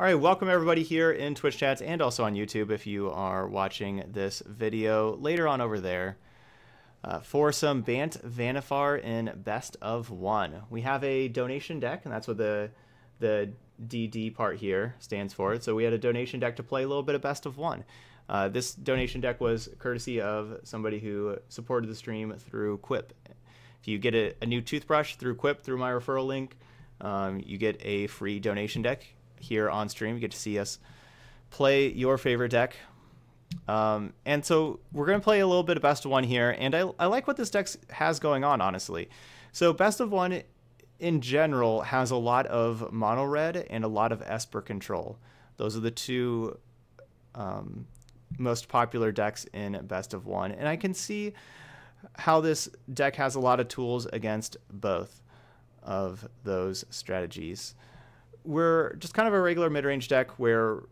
All right, welcome everybody here in Twitch chats and also on YouTube if you are watching this video later on over there. For some Bant Vannifar in Best of One. We have a donation deck, and that's what the DD part here stands for. So we had a donation deck to play a little bit of Best of One. This donation deck was courtesy of somebody who supported the stream through Quip. If you get a new toothbrush through Quip, through my referral link, you get a free donation deck here on stream. You get to see us play your favorite deck. And so we're going to play a little bit of Best of One here, and I like what this deck has going on, honestly. So Best of One, in general, has a lot of Mono Red and a lot of Esper control. Those are the two most popular decks in Best of One, and I can see how this deck has a lot of tools against both of those strategies. We're just kind of a regular mid-range deck where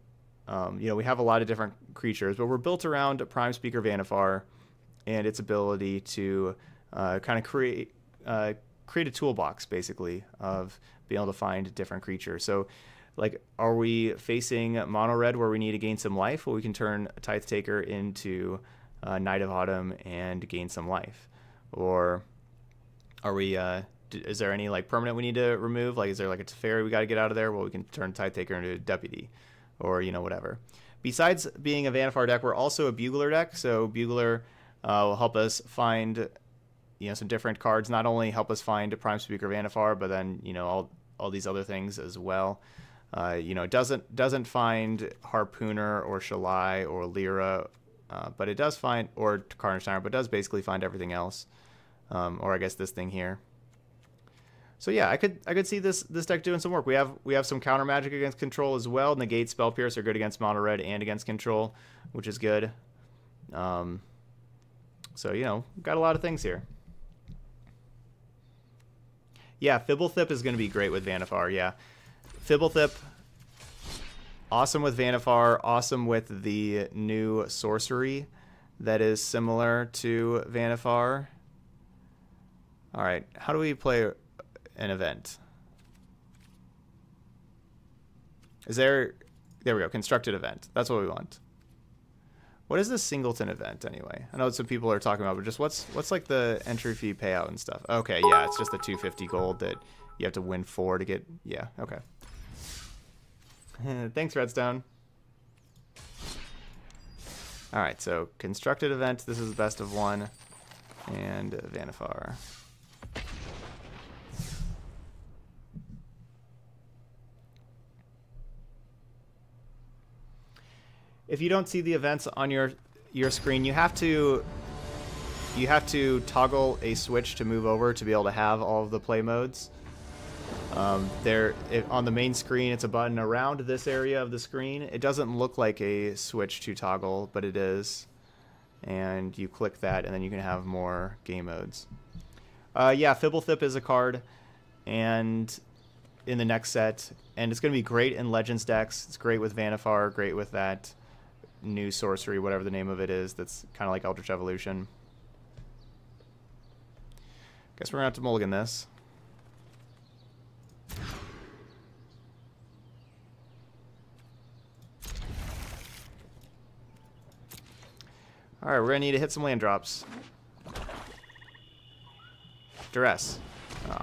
we have a lot of different creatures, but we're built around Prime Speaker Vannifar and its ability to kind of create a toolbox, basically, of being able to find different creatures. So, like, are we facing Mono Red where we need to gain some life? Well, we can turn Tithe Taker into Knight of Autumn and gain some life. Or are we... is there any, like, permanent we need to remove? Like, is there, like, a Teferi we got to get out of there? Well, we can turn Tithe Taker into a Deputy. Or, you know, whatever. Besides being a Vannifar deck, we're also a Bugler deck. So Bugler will help us find, you know, some different cards. Not only help us find a Prime Speaker Vannifar, but then, you know, all these other things as well. You know, it doesn't find Harpooner or Shalai or Lyra, but it does find, or Carnage Tyrant, but it does basically find everything else. Or I guess this thing here. So yeah, I could see this deck doing some work. We have some counter magic against control as well. Negate, Spell Pierce are good against Mono Red and against control, which is good. So, you know, got a lot of things here. Yeah, Fblthp is going to be great with Vannifar. Yeah, Fblthp, awesome with Vannifar. Awesome with the new sorcery that is similar to Vannifar. All right, how do we play an event? Is there we go, constructed event. That's what we want. What is the singleton event anyway? I know some people are talking about, but just what's like the entry fee payout and stuff? Okay, yeah, it's just the 250 gold that you have to win 4 to get. Yeah, okay. Thanks, Redstone. All right, so constructed event. This is Best of One, and Vannifar. If you don't see the events on your screen, you have to toggle a switch to move over to be able to have all of the play modes. On the main screen, it's a button around this area of the screen. It doesn't look like a switch to toggle, but it is. And you click that, and then you can have more game modes. Yeah, Fblthp is a card, and in the next set, and it's going to be great in Legends decks. It's great with Vannifar, great with that new sorcery, whatever the name of it is, that's kind of like Eldritch Evolution. Guess we're gonna have to mulligan this. All right, we're gonna need to hit some land drops. Duress. Oh.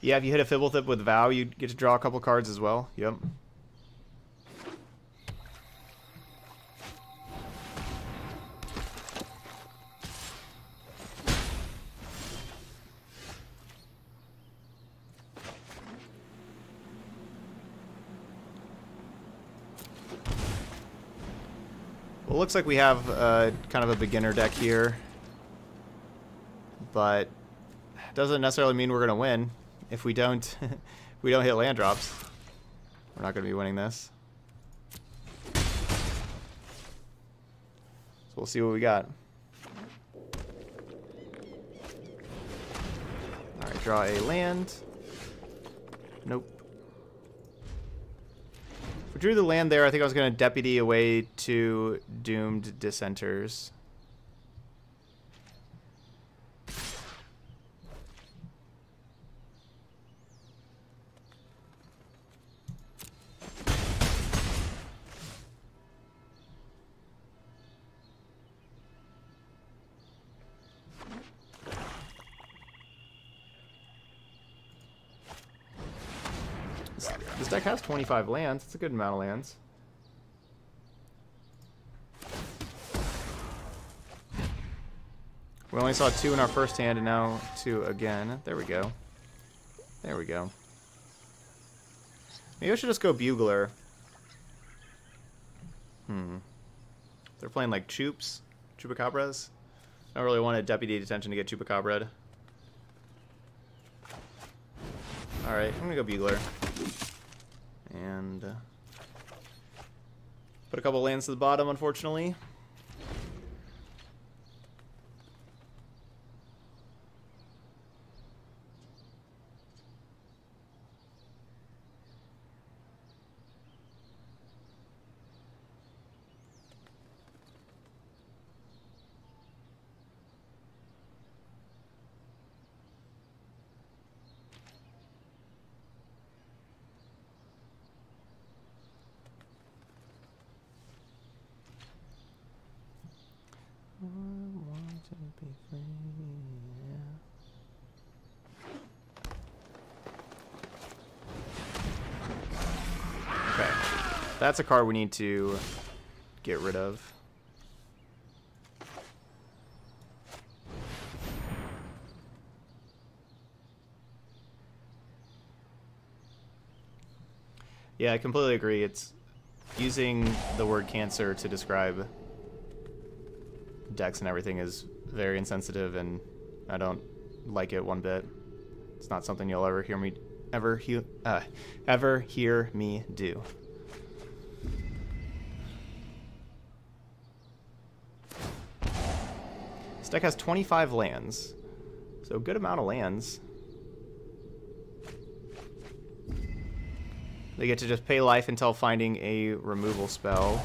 Yeah, if you hit a Fblthp with Vow, you get to draw a couple cards as well. Yep. Well, it looks like we have kind of a beginner deck here, but it doesn't necessarily mean we're going to win. If we don't, hit land drops, we're not going to be winning this. So we'll see what we got. All right, draw a land. Nope. If we drew the land there, I think I was going to deputy away 2 doomed dissenters. This deck has 25 lands. It's a good amount of lands. We only saw 2 in our first hand, and now 2 again. There we go. There we go. Maybe I should just go Bugler. They're playing like Chupacabras. I don't really want a Deputy Detention to get Chupacabra'd. Alright, I'm gonna go Bugler. And put a couple lands to the bottom, unfortunately. That's a card we need to get rid of. Yeah, I completely agree. It's using the word cancer to describe decks and everything is very insensitive, and I don't like it one bit. It's not something you'll ever hear me do. This deck has 25 lands, so good amount of lands. They get to just pay life until finding a removal spell.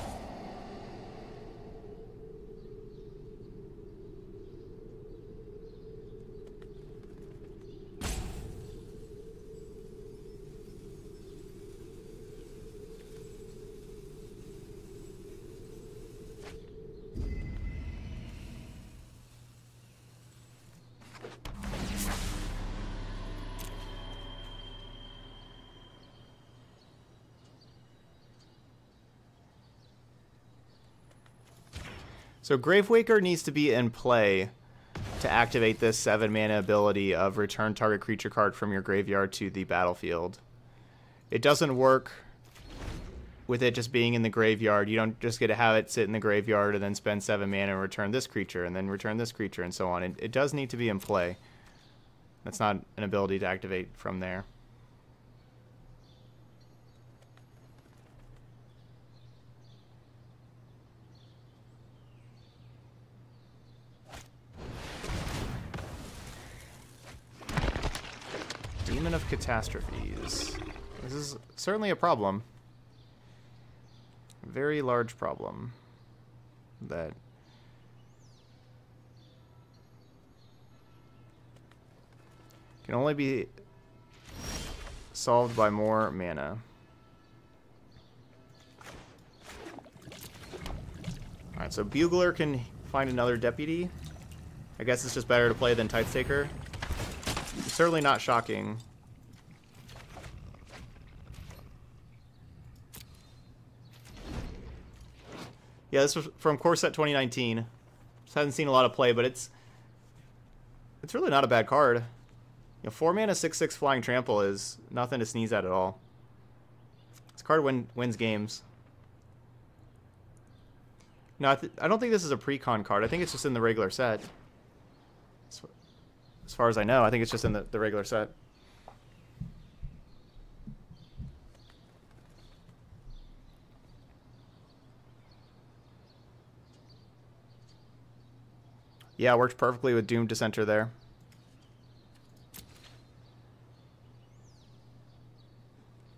So Gravewaker needs to be in play to activate this 7-mana ability of return target creature card from your graveyard to the battlefield. It doesn't work with it just being in the graveyard. You don't just get to have it sit in the graveyard and then spend 7 mana and return this creature and then return this creature and so on. It does need to be in play. That's not an ability to activate from there. Demon of Catastrophes. This is certainly a problem. Very large problem that can only be solved by more mana. Alright, so Bugler can find another Deputy. I guess it's just better to play than Tithe Taker. Certainly not shocking. Yeah, this was from Core Set 2019. Just hasn't seen a lot of play, but it's really not a bad card. You know, 4 mana 6/6 flying trample is nothing to sneeze at all. This card wins games. No, I don't think this is a pre-con card. I think it's just in the regular set. As far as I know, I think it's just in the regular set. Yeah, it worked perfectly with Doom Dissenter there.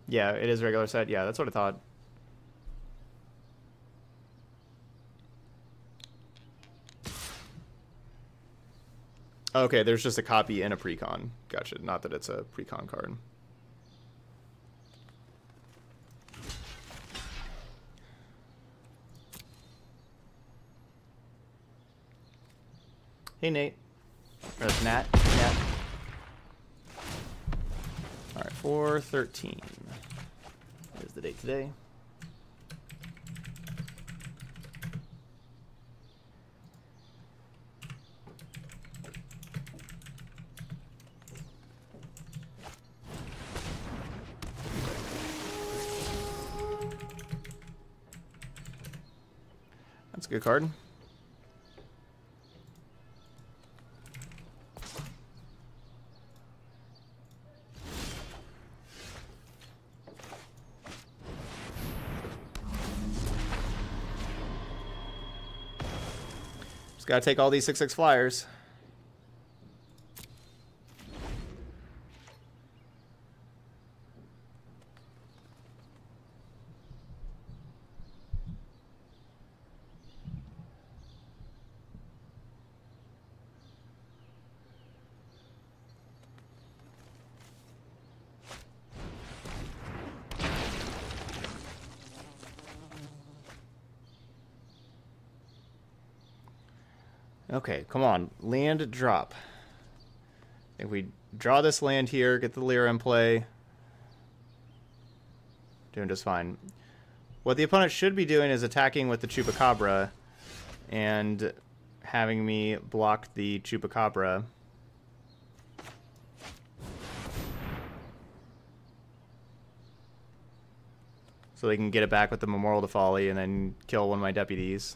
Yeah, it is regular set. Yeah, that's what I thought. Okay, there's just a copy and a precon. Gotcha. Not that it's a precon card. Hey, Nate. Or that's Nat. Nat. All right, 413. the date today. That's a good card. Gotta take all these 6/6 flyers. Okay, come on. Land drop. If we draw this land here, get the Lyra in play. Doing just fine. What the opponent should be doing is attacking with the Chupacabra and having me block the Chupacabra. So they can get it back with the Memorial to Folly and then kill one of my deputies.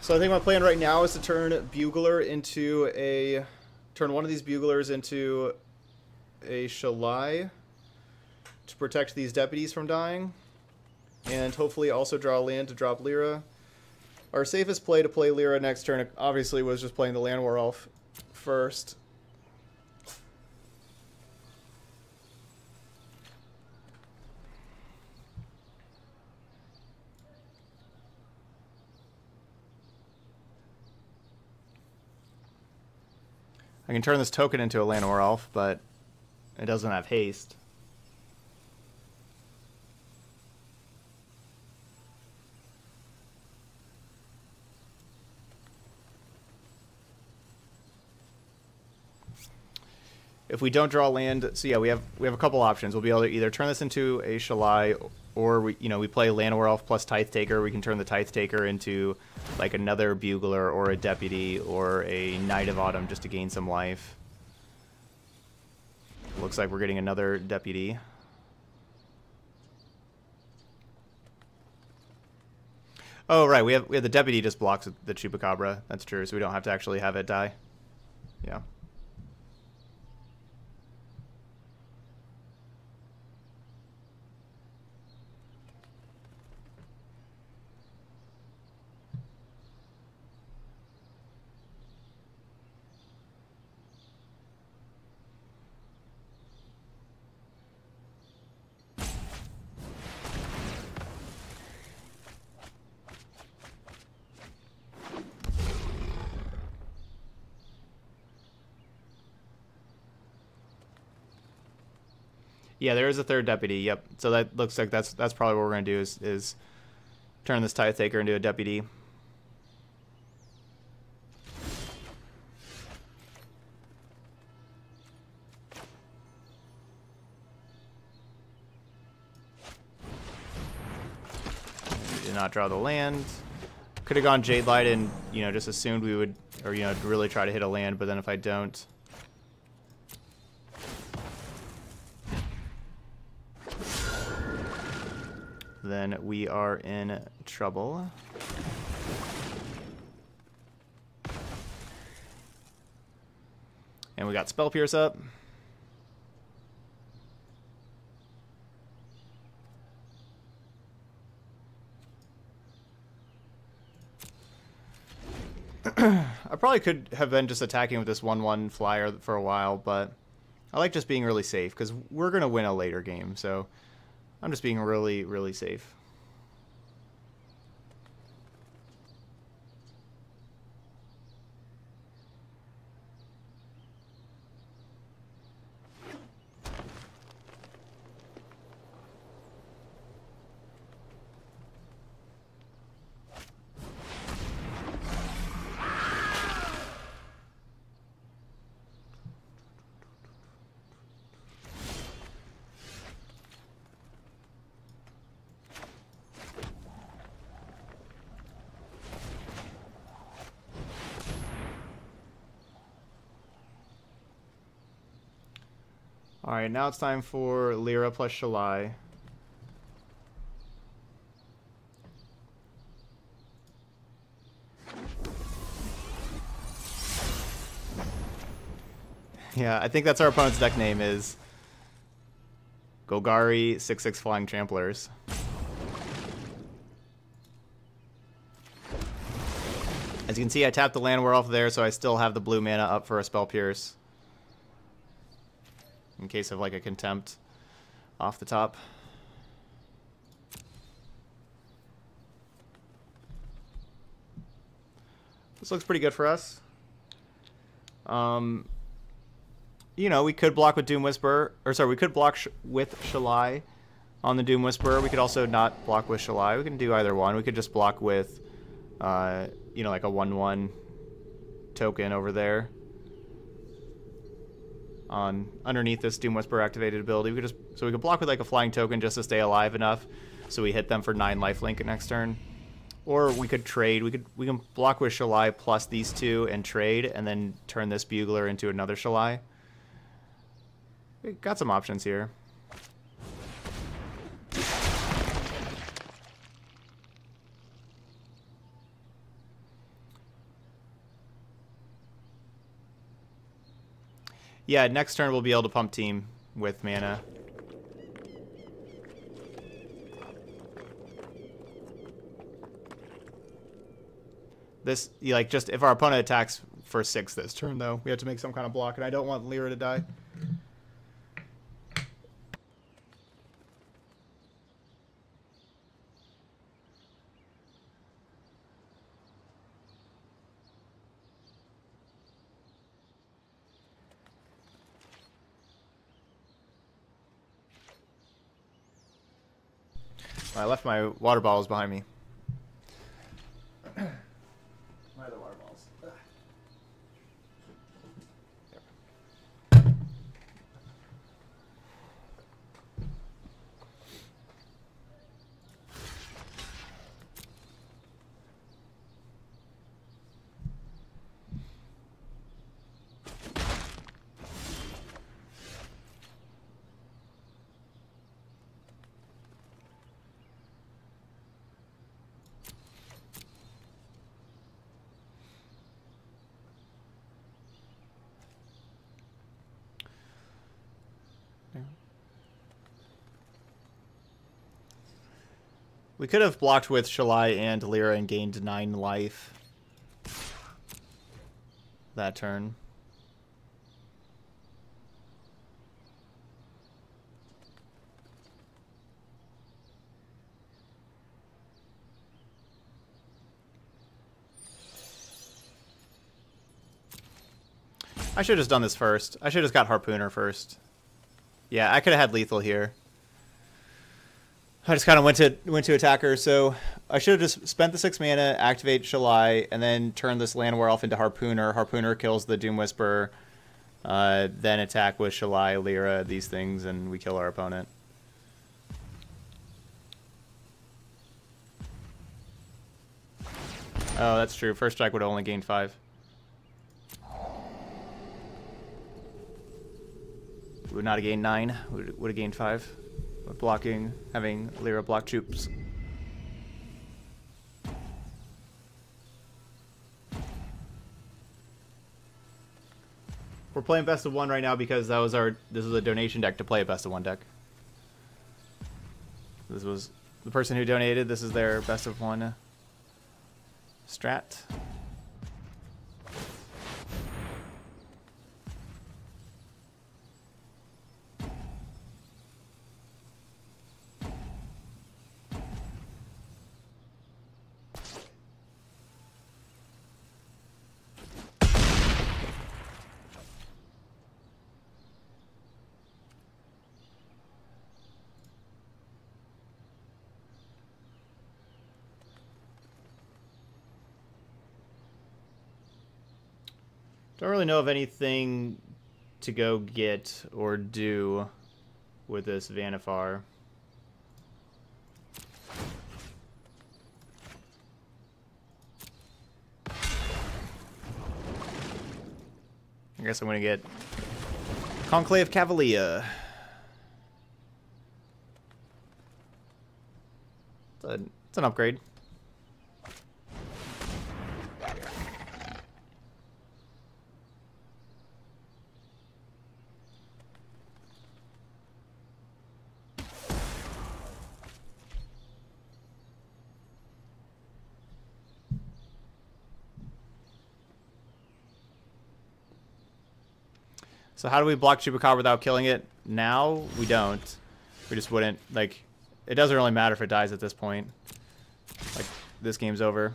So I think my plan right now is to turn Bugler into a... turn one of these Buglers into a Shalai to protect these deputies from dying. And hopefully also draw land to drop Lyra. Our safest play to play Lyra next turn obviously was just playing the Llanowar Elf first. I can turn this token into a Llanowar Elf, but it doesn't have haste. If we don't draw land, so yeah, we have a couple options. We'll be able to either turn this into a Shalai, or we play Llanowar Elf plus Tithe Taker. We can turn the Tithe Taker into like another Bugler or a Deputy or a Knight of Autumn just to gain some life. Looks like we're getting another Deputy. Oh right, we have the Deputy just blocks the Chupacabra. That's true, so we don't have to actually have it die. Yeah. Yeah, there is a third deputy. Yep. So that looks like that's probably what we're gonna do is turn this Tithe Taker into a deputy. Did not draw the land. Could have gone Jade Light and just assumed we would really try to hit a land, but then if I don't. Then we are in trouble. And we got Spell Pierce up. I probably could have been just attacking with this 1/1 flyer for a while, but I like just being really safe because we're going to win a later game, so... I'm just being really, really safe. Alright, now it's time for Lyra plus Shalai. Yeah, I think that's our opponent's deck name is Golgari 6/6 Flying Tramplers. As you can see, I tapped the Llanowar Elf there, so I still have the blue mana up for a Spell Pierce. In case of like a Contempt off the top. This looks pretty good for us. You know, we could block with Doom Whisperer, or sorry, we could block with Shalai on the Doom Whisperer. We could also not block with Shalai. We can do either one. We could just block with, you know, like a 1/1 token over there. On underneath this Doom Whisperer activated ability, we could just we could block with like a flying token just to stay alive enough, so we hit them for 9 lifelink next turn. Or we could trade. We can block with Shalai plus these two and trade, and then turn this Bugler into another Shalai. We got some options here. Yeah, next turn we'll be able to pump team with mana. This, like, just if our opponent attacks for 6 this turn, though, we have to make some kind of block, and I don't want Lyra to die. I left my water bottles behind me. My other water bottles. There. We could have blocked with Shalai and Lyra and gained 9 life that turn. I should have just done this first. I should have just got Harpooner first. Yeah, I could have had lethal here. I just kind of went to attacker, so I should have just spent the 6 mana, activate Shalai, and then turn this Llanowar Elf into Harpooner. Harpooner kills the Doom Whisperer, then attack with Shalai, Lyra, these things, and we kill our opponent. Oh, that's true. First strike would have only gained 5. We would not have gained 9. We would have gained 5. Blocking, having Lyra block Chups. We're playing best of 1 right now because that was our. This was a donation deck to play a best of 1 deck. This was the person who donated. This is their best of 1 strat. Don't really know of anything to go get or do with this Vannifar. I guess I'm gonna get Conclave Cavalier. It's an upgrade. So how do we block Chupacabra without killing it? Now we don't. We just wouldn't. Like, it doesn't really matter if it dies at this point. Like, this game's over.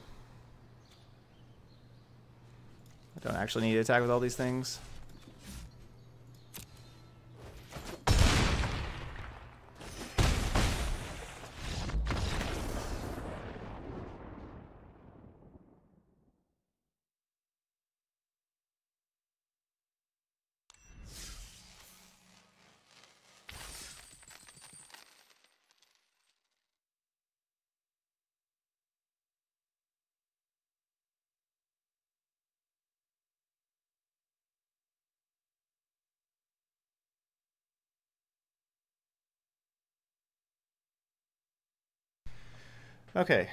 I don't actually need to attack with all these things. Okay,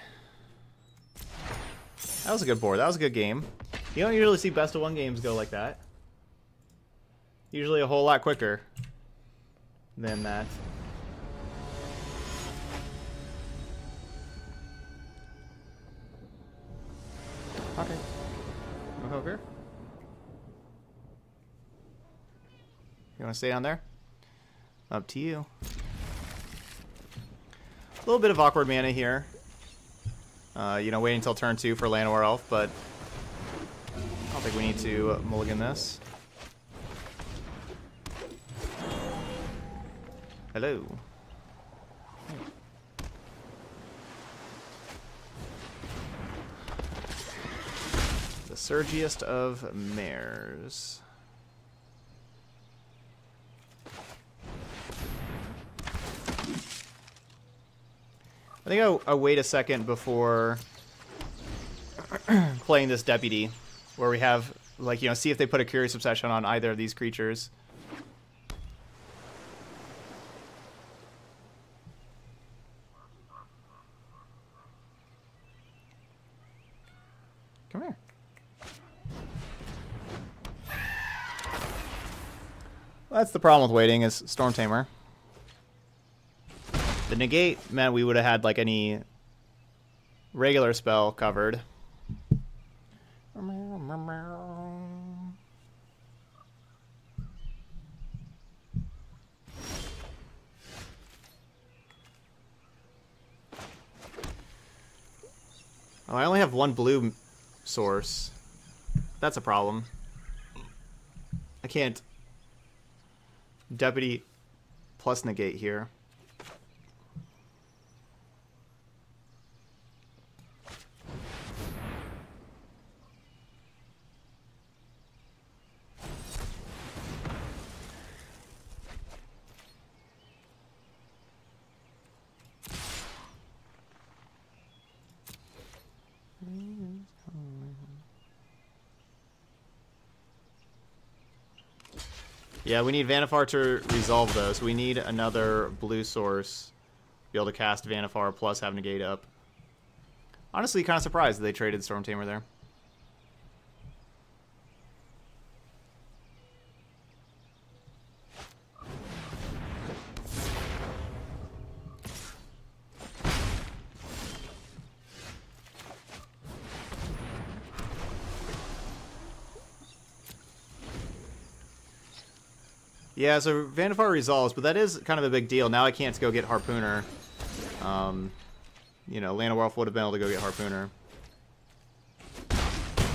that was a good board. That was a good game. You don't usually see best of one games go like that. Usually a whole lot quicker than that. Okay, wanna go over here? You wanna stay down there? Up to you. A little bit of awkward mana here. You know, waiting until turn 2 for Llanowar Elf, but I don't think we need to mulligan this. Hello. The surgiest of mares. I think I'll wait a second before playing this deputy, where we have, like, you know, see if they put a Curious Obsession on either of these creatures. Come here. Well, that's the problem with waiting, is Storm Tamer. The negate meant we would have had, like, any regular spell covered. Oh, I only have one blue source. That's a problem. I can't deputy plus negate here. Yeah, we need Vannifar to resolve those. We need another blue source to be able to cast Vannifar plus have negate up. Honestly, kind of surprised that they traded Storm Tamer there. Yeah, so Vannifar resolves, but that is kind of a big deal. Now I can't go get Harpooner. You know, Llanowar Elf would have been able to go get Harpooner.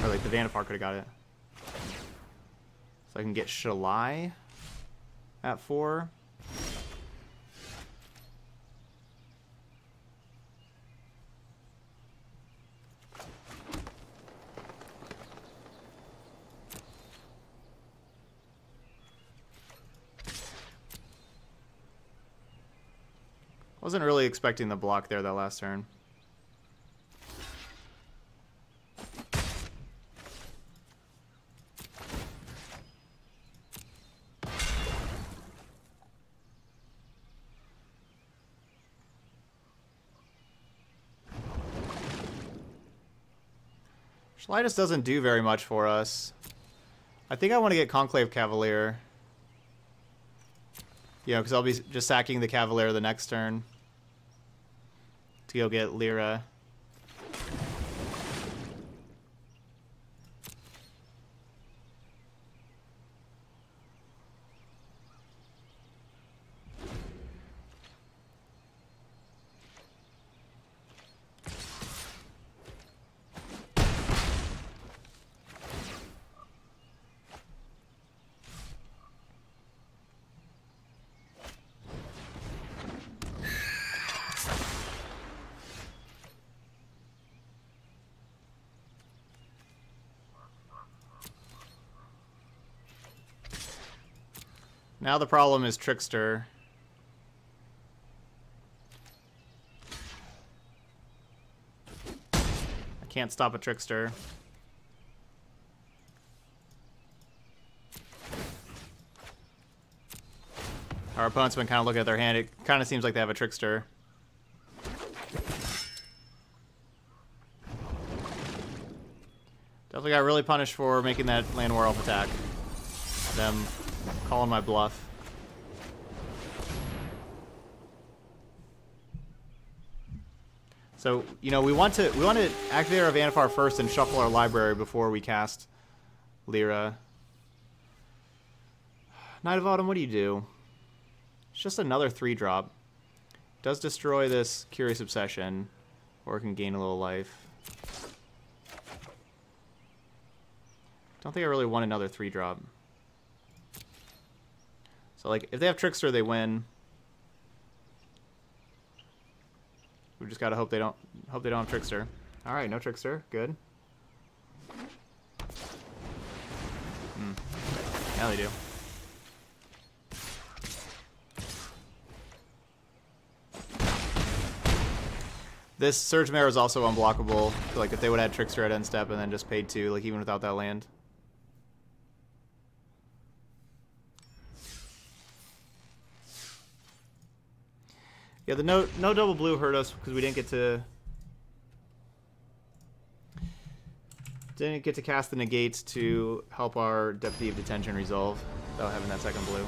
Or, like, the Vannifar could have got it. So I can get Shalai at 4. Wasn't really expecting the block there that last turn. Shalai just doesn't do very much for us. I think I want to get Conclave Cavalier. You know, because I'll be just sacking the Cavalier the next turn to go get Lyra. Now the problem is Trickster. I can't stop a Trickster. Our opponents, when kind of looking at their hand, it kind of seems like they have a Trickster. Definitely got really punished for making that Llanowar Elf attack. Them calling my bluff. So, you know, we want to activate our Vannifar first and shuffle our library before we cast Lyra. Knight of Autumn, what do you do? It's just another 3-drop. Does destroy this Curious Obsession, or it can gain a little life. Don't think I really want another 3-drop. So, like, if they have Trickster, they win. We just gotta hope they don't have Trickster. All right, no Trickster. Good. Yeah, they do. This Surge Mare is also unblockable. So, like, if they would have had Trickster at end step and then just paid 2, like, even without that land. Yeah, the no double blue hurt us because we didn't get to cast the Negates to help our Deputy of Detention resolve without having that second blue.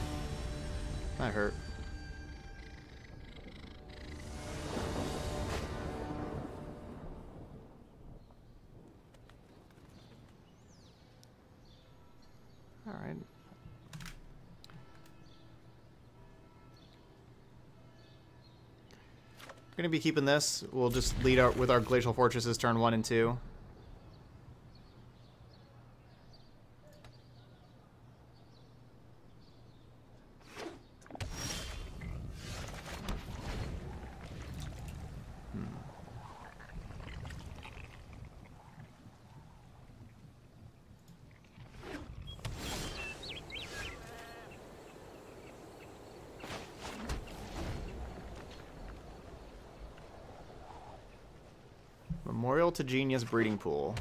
That hurt. All right. We're going to be keeping this. We'll just lead out with our Glacial Fortresses turn 1 and 2. Memorial to Genius Breeding Pool.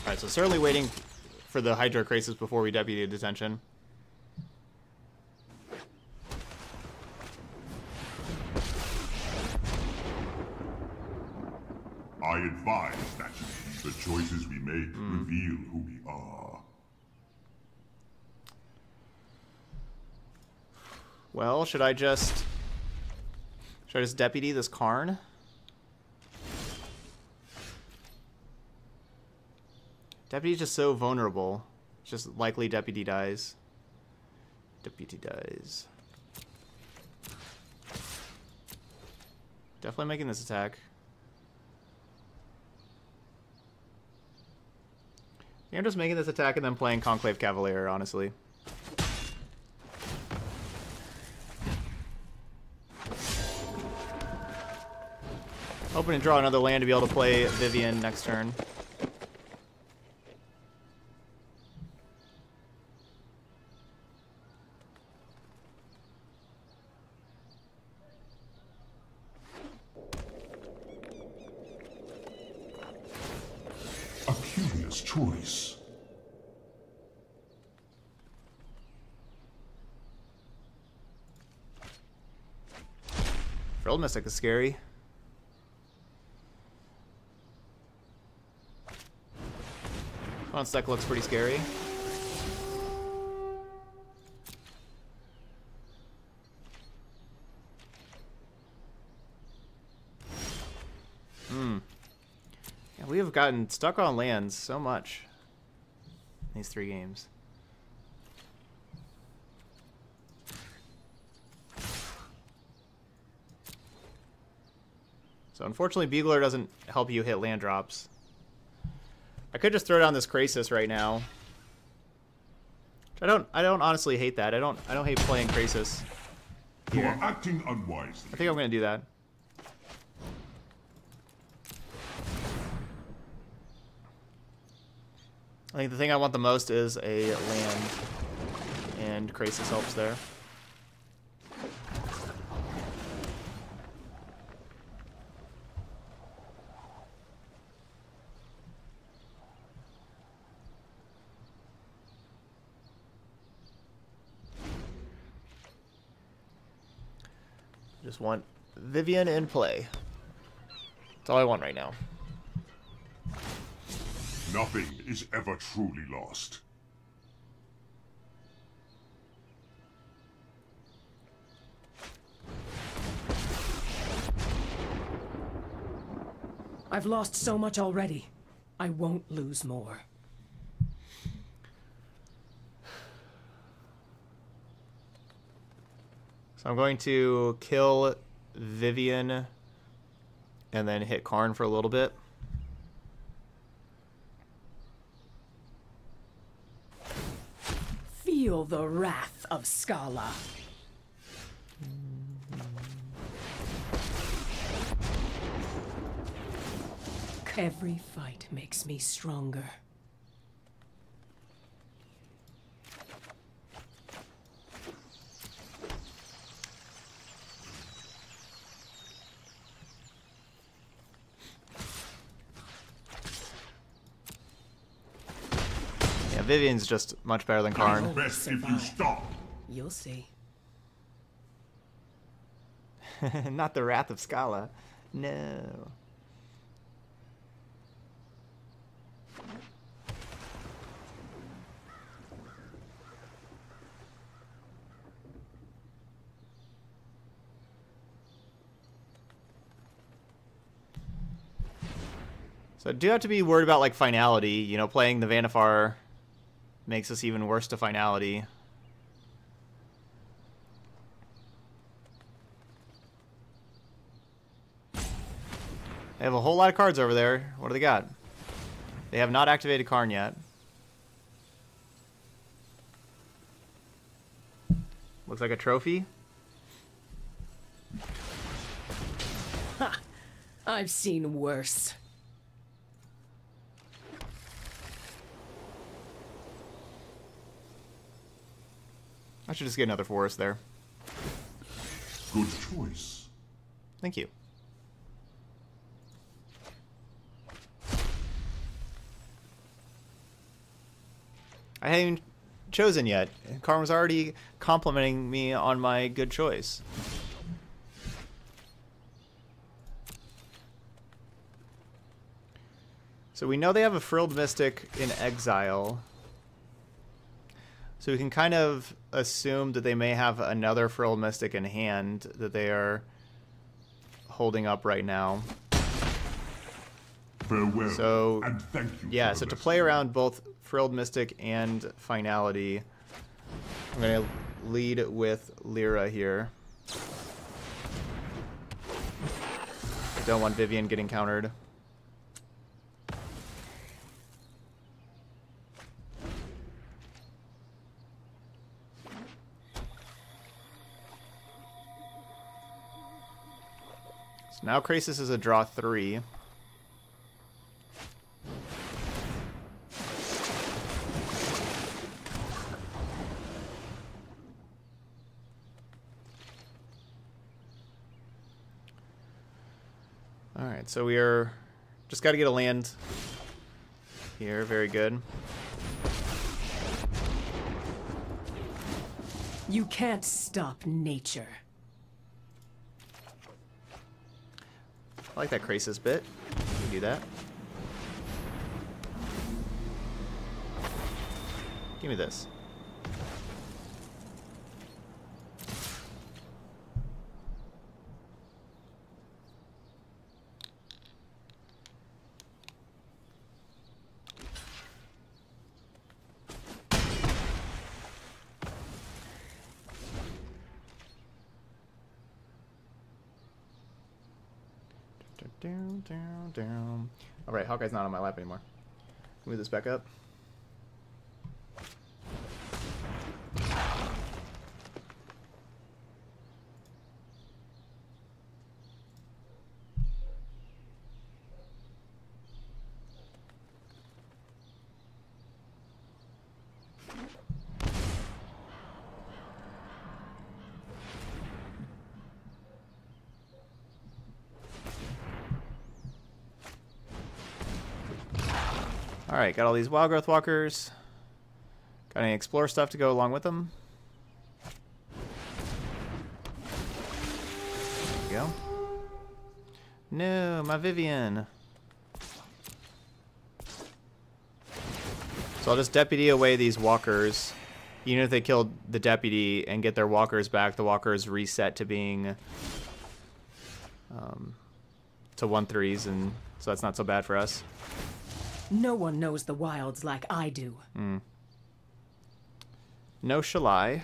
Alright, so certainly waiting for the Hydro Krasis before we Deputy Detention. I advise that the choices we make reveal who we are. Well, should I just deputy this Karn? Deputy's just so vulnerable. It's just likely deputy dies. Deputy dies. Definitely making this attack. I'm just making this attack and then playing Conclave Cavalier, honestly. Hoping to draw another land to be able to play Vivian next turn. Choice. Thrill Mystic is scary. Bant deck looks pretty scary. Yeah, we have gotten stuck on lands so much in these three games. So unfortunately, Bugler doesn't help you hit land drops. I could just throw down this Krasis right now. I don't honestly hate that. I don't hate playing Krasis. You are acting unwisely. I think I'm gonna do that. I think the thing I want the most is a land, and Krasis helps there. Just want Vivian in play. That's all I want right now. Nothing is ever truly lost. I've lost so much already. I won't lose more. So I'm going to kill Vivian and then hit Karn for a little bit. Feel the wrath of Skala. Every fight makes me stronger. Vivian's just much better than Karn. Best if you stop. You'll see. Not the Wrath of Skala. No. So I do have to be worried about like finality, you know, playing the Vannifar makes us even worse to finality. They have a whole lot of cards over there. What do they got? They have not activated Karn yet. Looks like a trophy. Ha! I've seen worse. I should just get another forest there. Good choice. Thank you. I haven't chosen yet. Karn was already complimenting me on my good choice. So we know they have a Fblthp Mystic in exile. So we can kind of assume that they may have another Fblthp Mystic in hand that they are holding up right now. Farewell, so, and thank you. Yeah, so to play around both Fblthp Mystic and Finality, I'm going to lead with Lyra here. I don't want Vivian getting countered. Now Krasis is a draw 3. Alright, so we are just got to get a land here. Very good. You can't stop nature. I like that Krasis bit. We can do that. Give me this. Down. All right, Hawkeye's not on my lap anymore. Move this back up. Alright, got all these Wild Growth Walkers. Got any Explore stuff to go along with them? There we go. No, my Vivian. So I'll just deputy away these walkers. Even if they killed the deputy and get their walkers back, the walkers reset to being to 1/3s, and so that's not so bad for us. No one knows the wilds like I do. Mm. No Shalai.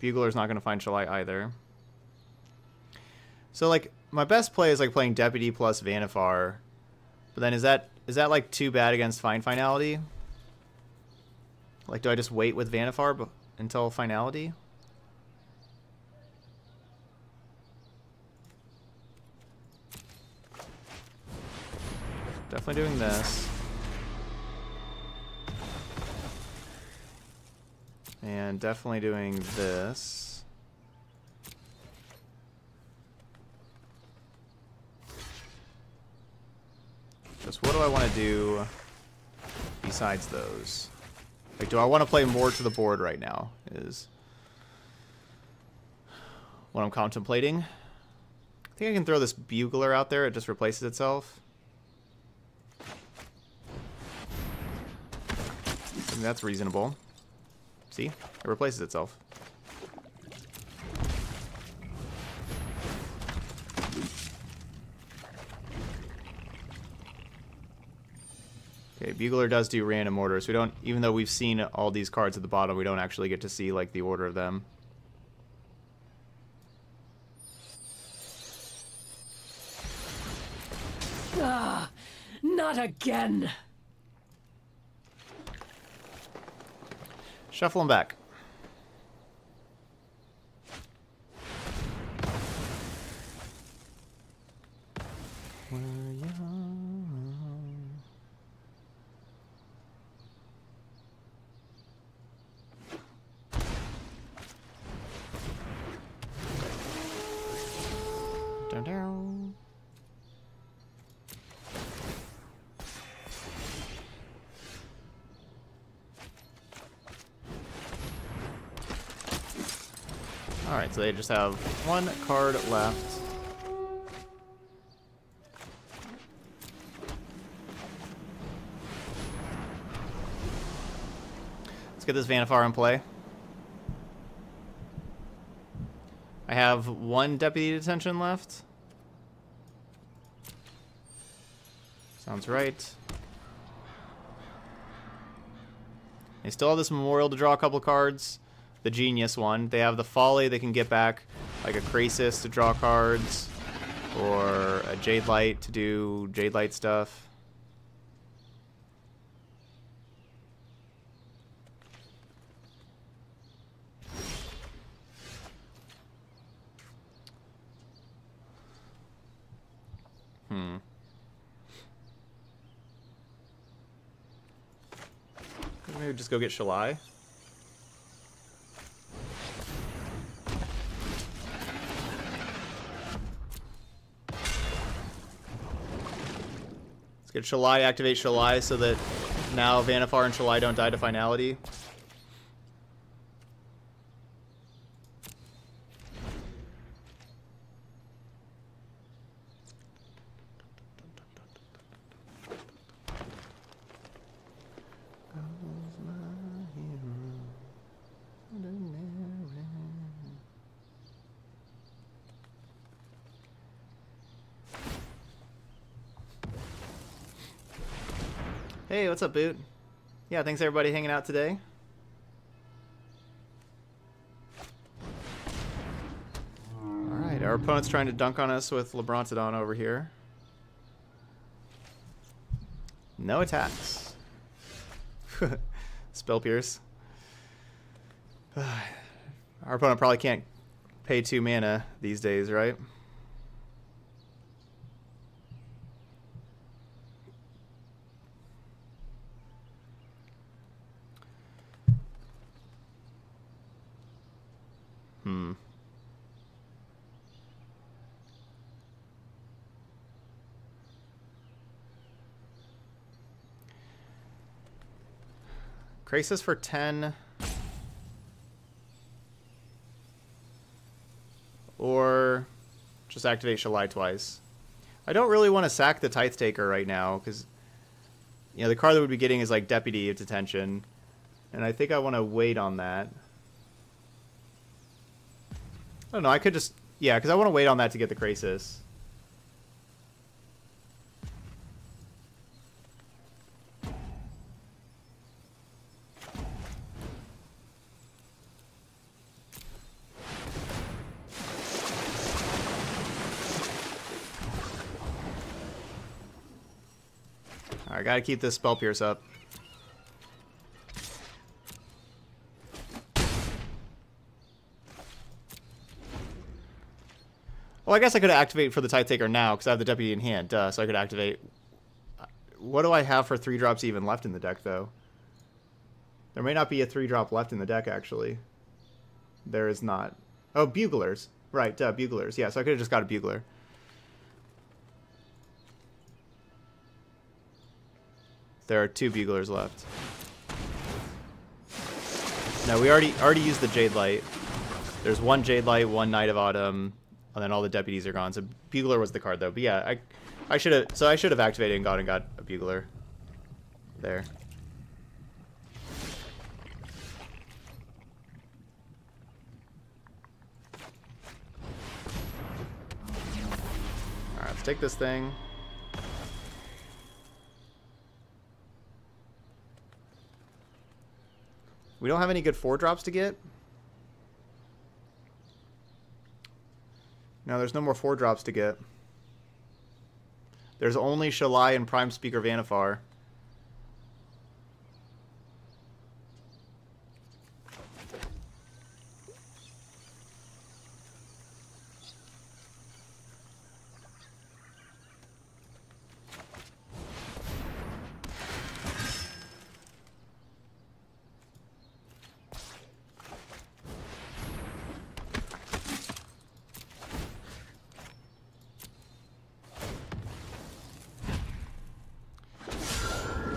Bugler's not going to find Shalai either. So, like, my best play is, like, playing Deputy plus Vannifar. But then is that, like, too bad against Finality? Like, do I just wait with Vannifar until Finality? Definitely doing this. And definitely doing this. Just what do I want to do besides those? Like, do I want to play more to the board right now? Is what I'm contemplating. I think I can throw this Bugler out there. It just replaces itself. That's reasonable. See? It replaces itself. Okay, Bugler does do random order, so we don't, even though we've seen all these cards at the bottom, we don't actually get to see, like, the order of them. Ah, not again! Shuffle them back. Alright, so they just have one card left. Let's get this Vannifar in play. I have one Deputy Detention left. Sounds right. They still have this Memorial to draw a couple cards. The Genius one. They have the Folly. They can get back like a Krasis to draw cards or a Jade Light to do Jade Light stuff. Maybe just go get Shalai. Let's get Shalai, activate Shalai so that now Vannifar and Shalai don't die to Finality. Hey, what's up, Boot? Yeah, thanks everybody hanging out today. Alright, our opponent's trying to dunk on us with Labrantodon over here. No attacks. Spell Pierce. Our opponent probably can't pay 2 mana these days, right? Krasis for 10. Or just activate Shalai twice. I don't really want to sack the Tithe Taker right now, because you know the card that we'd be getting is like Deputy of Detention. And I think I want to wait on that. I don't know, I could just... Yeah, because I want to wait on that to get the Krasis. Alright, gotta keep this Spell Pierce up. Well, I guess I could activate for the Tithe Taker now, because I have the Deputy in hand, so I could activate. What do I have for 3-drops even left in the deck, though? There may not be a 3-drop left in the deck, actually. There is not. Oh, Buglers. Right, Buglers. Yeah, so I could have just got a Bugler. There are 2 Buglers left. No, we already used the Jade Light. There's 1 Jade Light, 1 Knight of Autumn, and then all the deputies are gone. So Bugler was the card, though. But yeah, I should have. So I should have activated and got a Bugler. There. All right, let's take this thing. We don't have any good 4-drops to get. No, there's no more 4-drops to get. There's only Shalai and Prime Speaker Vannifar.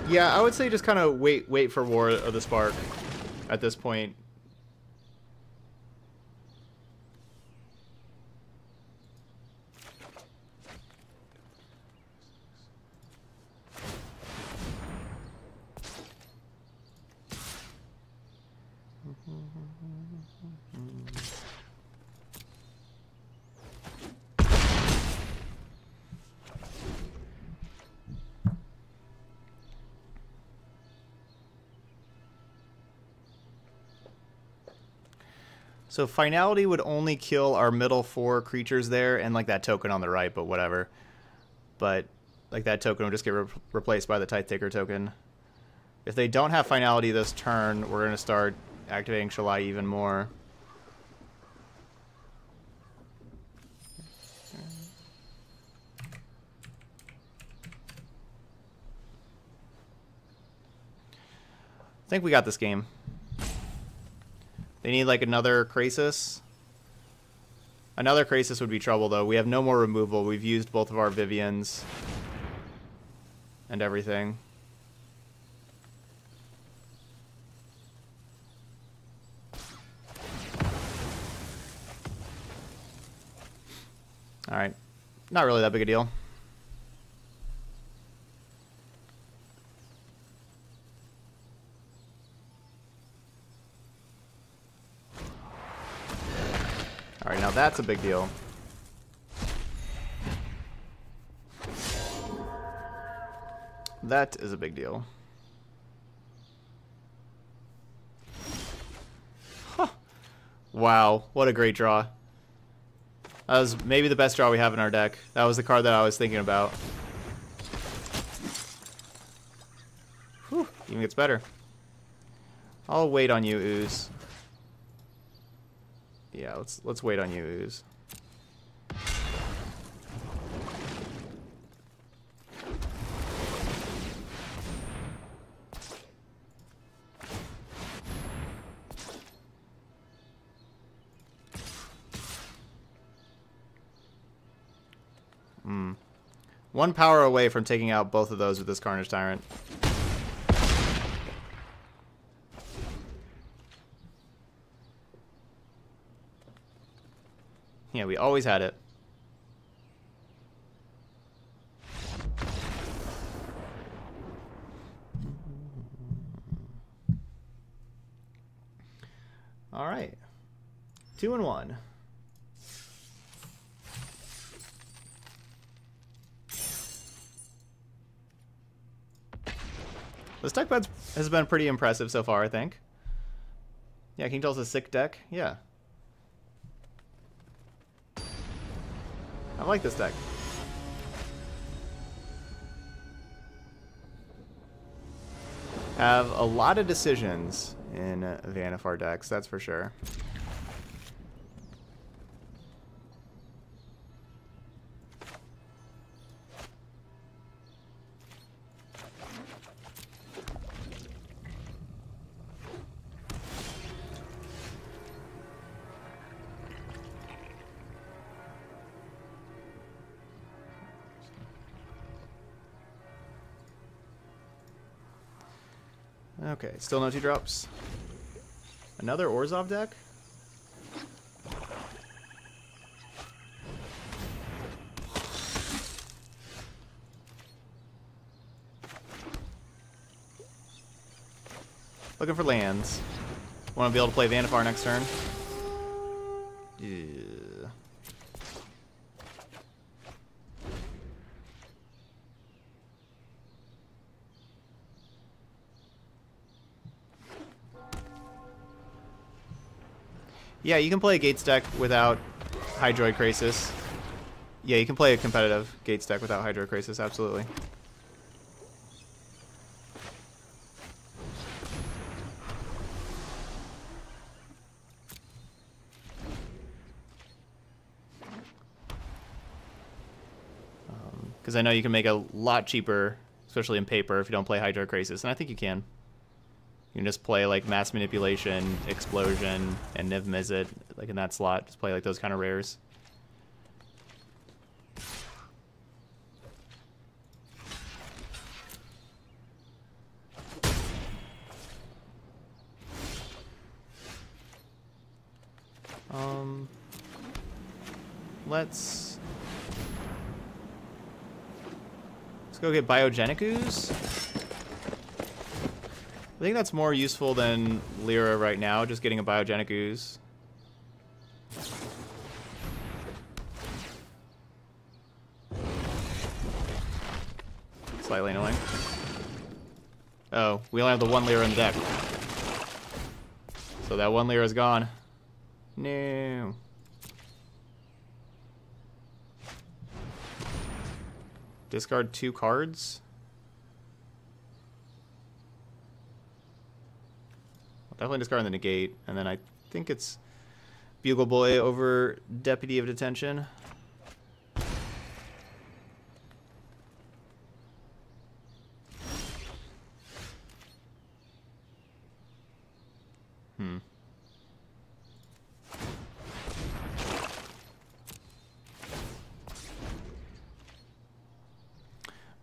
Yeah, I would say just kind of wait for War of the Spark at this point. So Finality would only kill our middle 4 creatures there, and like that token on the right, but whatever. But like that token would just get replaced by the Tithe Taker token. If they don't have Finality this turn, we're going to start activating Shalai even more. I think we got this game. They need, like, another Krasis. Another Krasis would be trouble, though. We have no more removal. We've used both of our Vivians and everything. All right. Not really that big a deal. All right, now that's a big deal. That is a big deal. Wow, what a great draw. That was maybe the best draw we have in our deck. That was the card that I was thinking about. Whew, even gets better. I'll wait on you, Ooze. Yeah, let's wait on you, Ooze. One power away from taking out both of those with this Carnage Tyrant. Yeah, we always had it. All right. 2-1. This deck has been pretty impressive so far, I think. Yeah, King Tull's a sick deck. Yeah. I like this deck. Have a lot of decisions in Vannifar decks, that's for sure. Okay, still no 2-drops. Another Orzhov deck? Looking for lands. Want to be able to play Vannifar next turn. Yeah. Yeah, you can play a Gates deck without Hydroid Krasis. Yeah, you can play a competitive Gates deck without Hydroid Krasis, absolutely. Because I know you can make a lot cheaper, especially in paper, if you don't play Hydroid Krasis, and I think you can. You can just play like Mass Manipulation, Explosion, and Niv Mizzet, like in that slot. Just play like those kind of rares. Let's go get Biogenic Ooze. I think that's more useful than Lyra right now, just getting a Biogenic Ooze. Slightly annoying. Oh, we only have the one Lyra in the deck. So that one Lyra is gone. No. Discard 2 cards. Definitely discard the Negate, and then I think it's Bugle Boy over Deputy of Detention.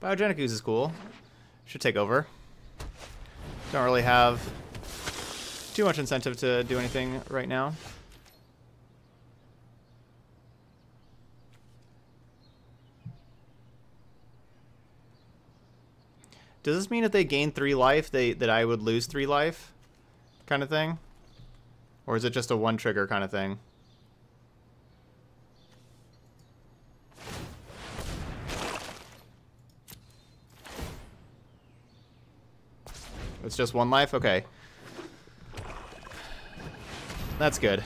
Biogenic Ooze is cool. Should take over. Don't really have too much incentive to do anything right now. Does this mean if they gain 3 life, that I would lose 3 life, kind of thing? Or is it just a 1 trigger kind of thing? It's just 1 life? Okay. That's good.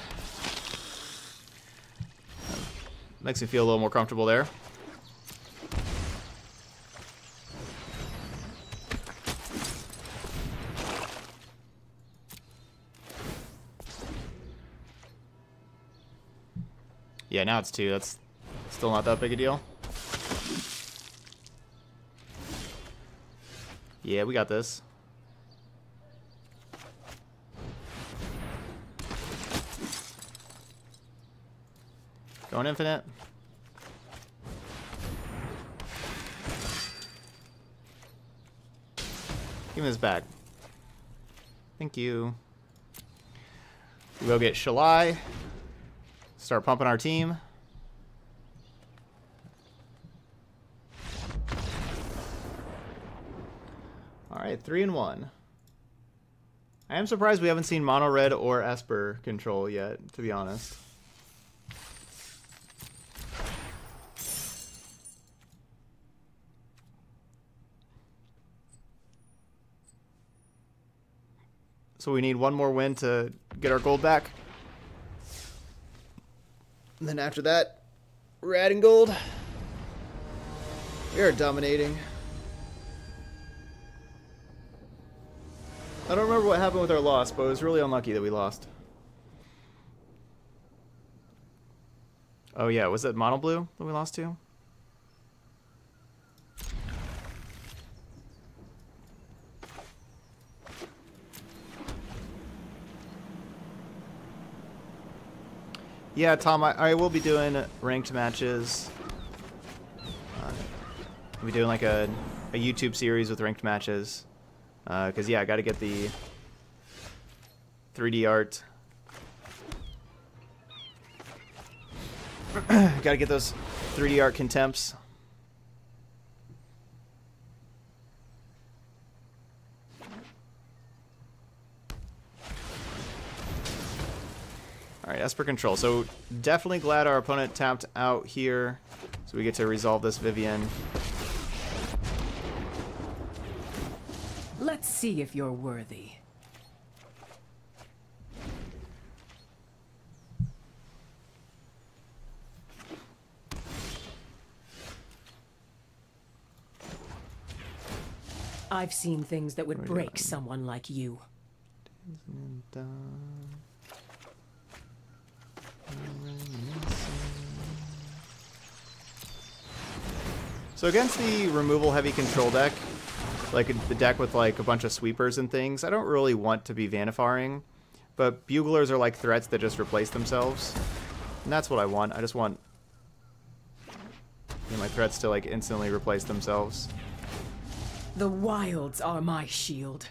Makes me feel a little more comfortable there. Yeah, now it's 2. That's still not that big a deal. Yeah, we got this. Going infinite. Give me this back. Thank you. We'll go get Shalai. Start pumping our team. All right, 3-1. I am surprised we haven't seen Mono Red or Esper control yet, to be honest. So we need one more win to get our gold back. And then after that, we're adding gold. We are dominating. I don't remember what happened with our loss, but it was really unlucky that we lost. Oh yeah, was it Mono Blue that we lost to? Yeah, Tom, I will be doing ranked matches. I'll be doing like a YouTube series with ranked matches. Because, yeah, I got to get the 3D art. Got to get those 3D art contempts. All right, Esper control. So definitely glad our opponent tapped out here, so we get to resolve this Vivian. Let's see if you're worthy. I've seen things that would break someone like you. So against the removal heavy control deck, like the deck with like a bunch of sweepers and things, I don't really want to be Vannifaring, but Buglers are like threats that just replace themselves, and that's what I want. I just want, you know, my threats to like instantly replace themselves. The wilds are my shield.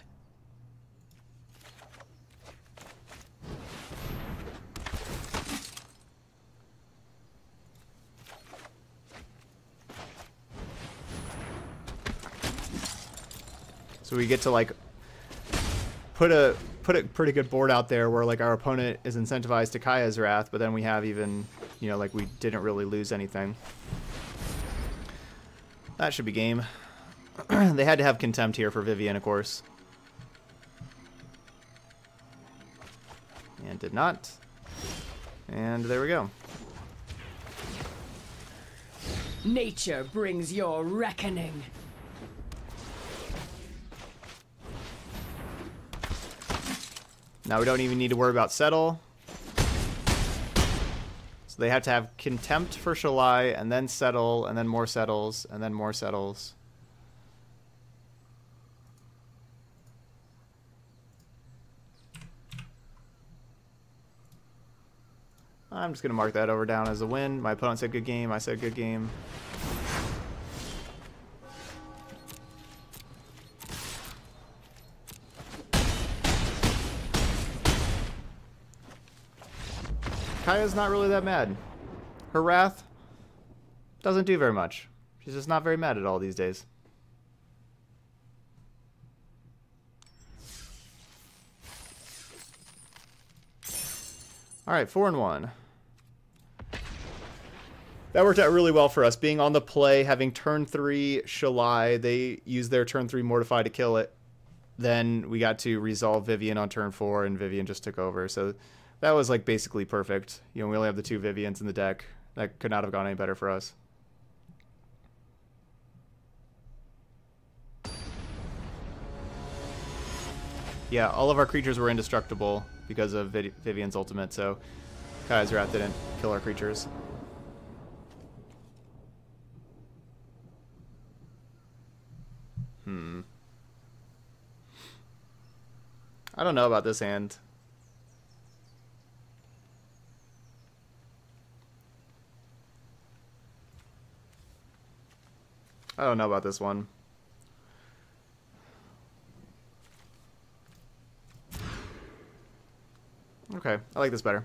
So we get to like put a pretty good board out there where like our opponent is incentivized to Kaya's Wrath, but then we have even, you know, like we didn't really lose anything. That should be game. They had to have Contempt here for Vivian, of course. And did not. And there we go. Nature brings your reckoning. Now we don't even need to worry about Settle. So they have to have Contempt for Shalai, and then Settle, and then more Settles, and then more Settles. I'm just going to mark that over down as a win. My opponent said good game. I said good game. Kaya's not really that mad. Her wrath doesn't do very much. She's just not very mad at all these days. All right, 4-1. That worked out really well for us. Being on the play, having turn 3 Shalai, they used their turn 3 Mortify to kill it. Then we got to resolve Vivian on turn 4, and Vivian just took over. So that was like basically perfect. You know, we only have the 2 Vivians in the deck. That could not have gone any better for us. Yeah, all of our creatures were indestructible because of Vivian's ultimate, so Kaya's Wrath didn't kill our creatures. I don't know about this hand. I don't know about this one. Okay, I like this better.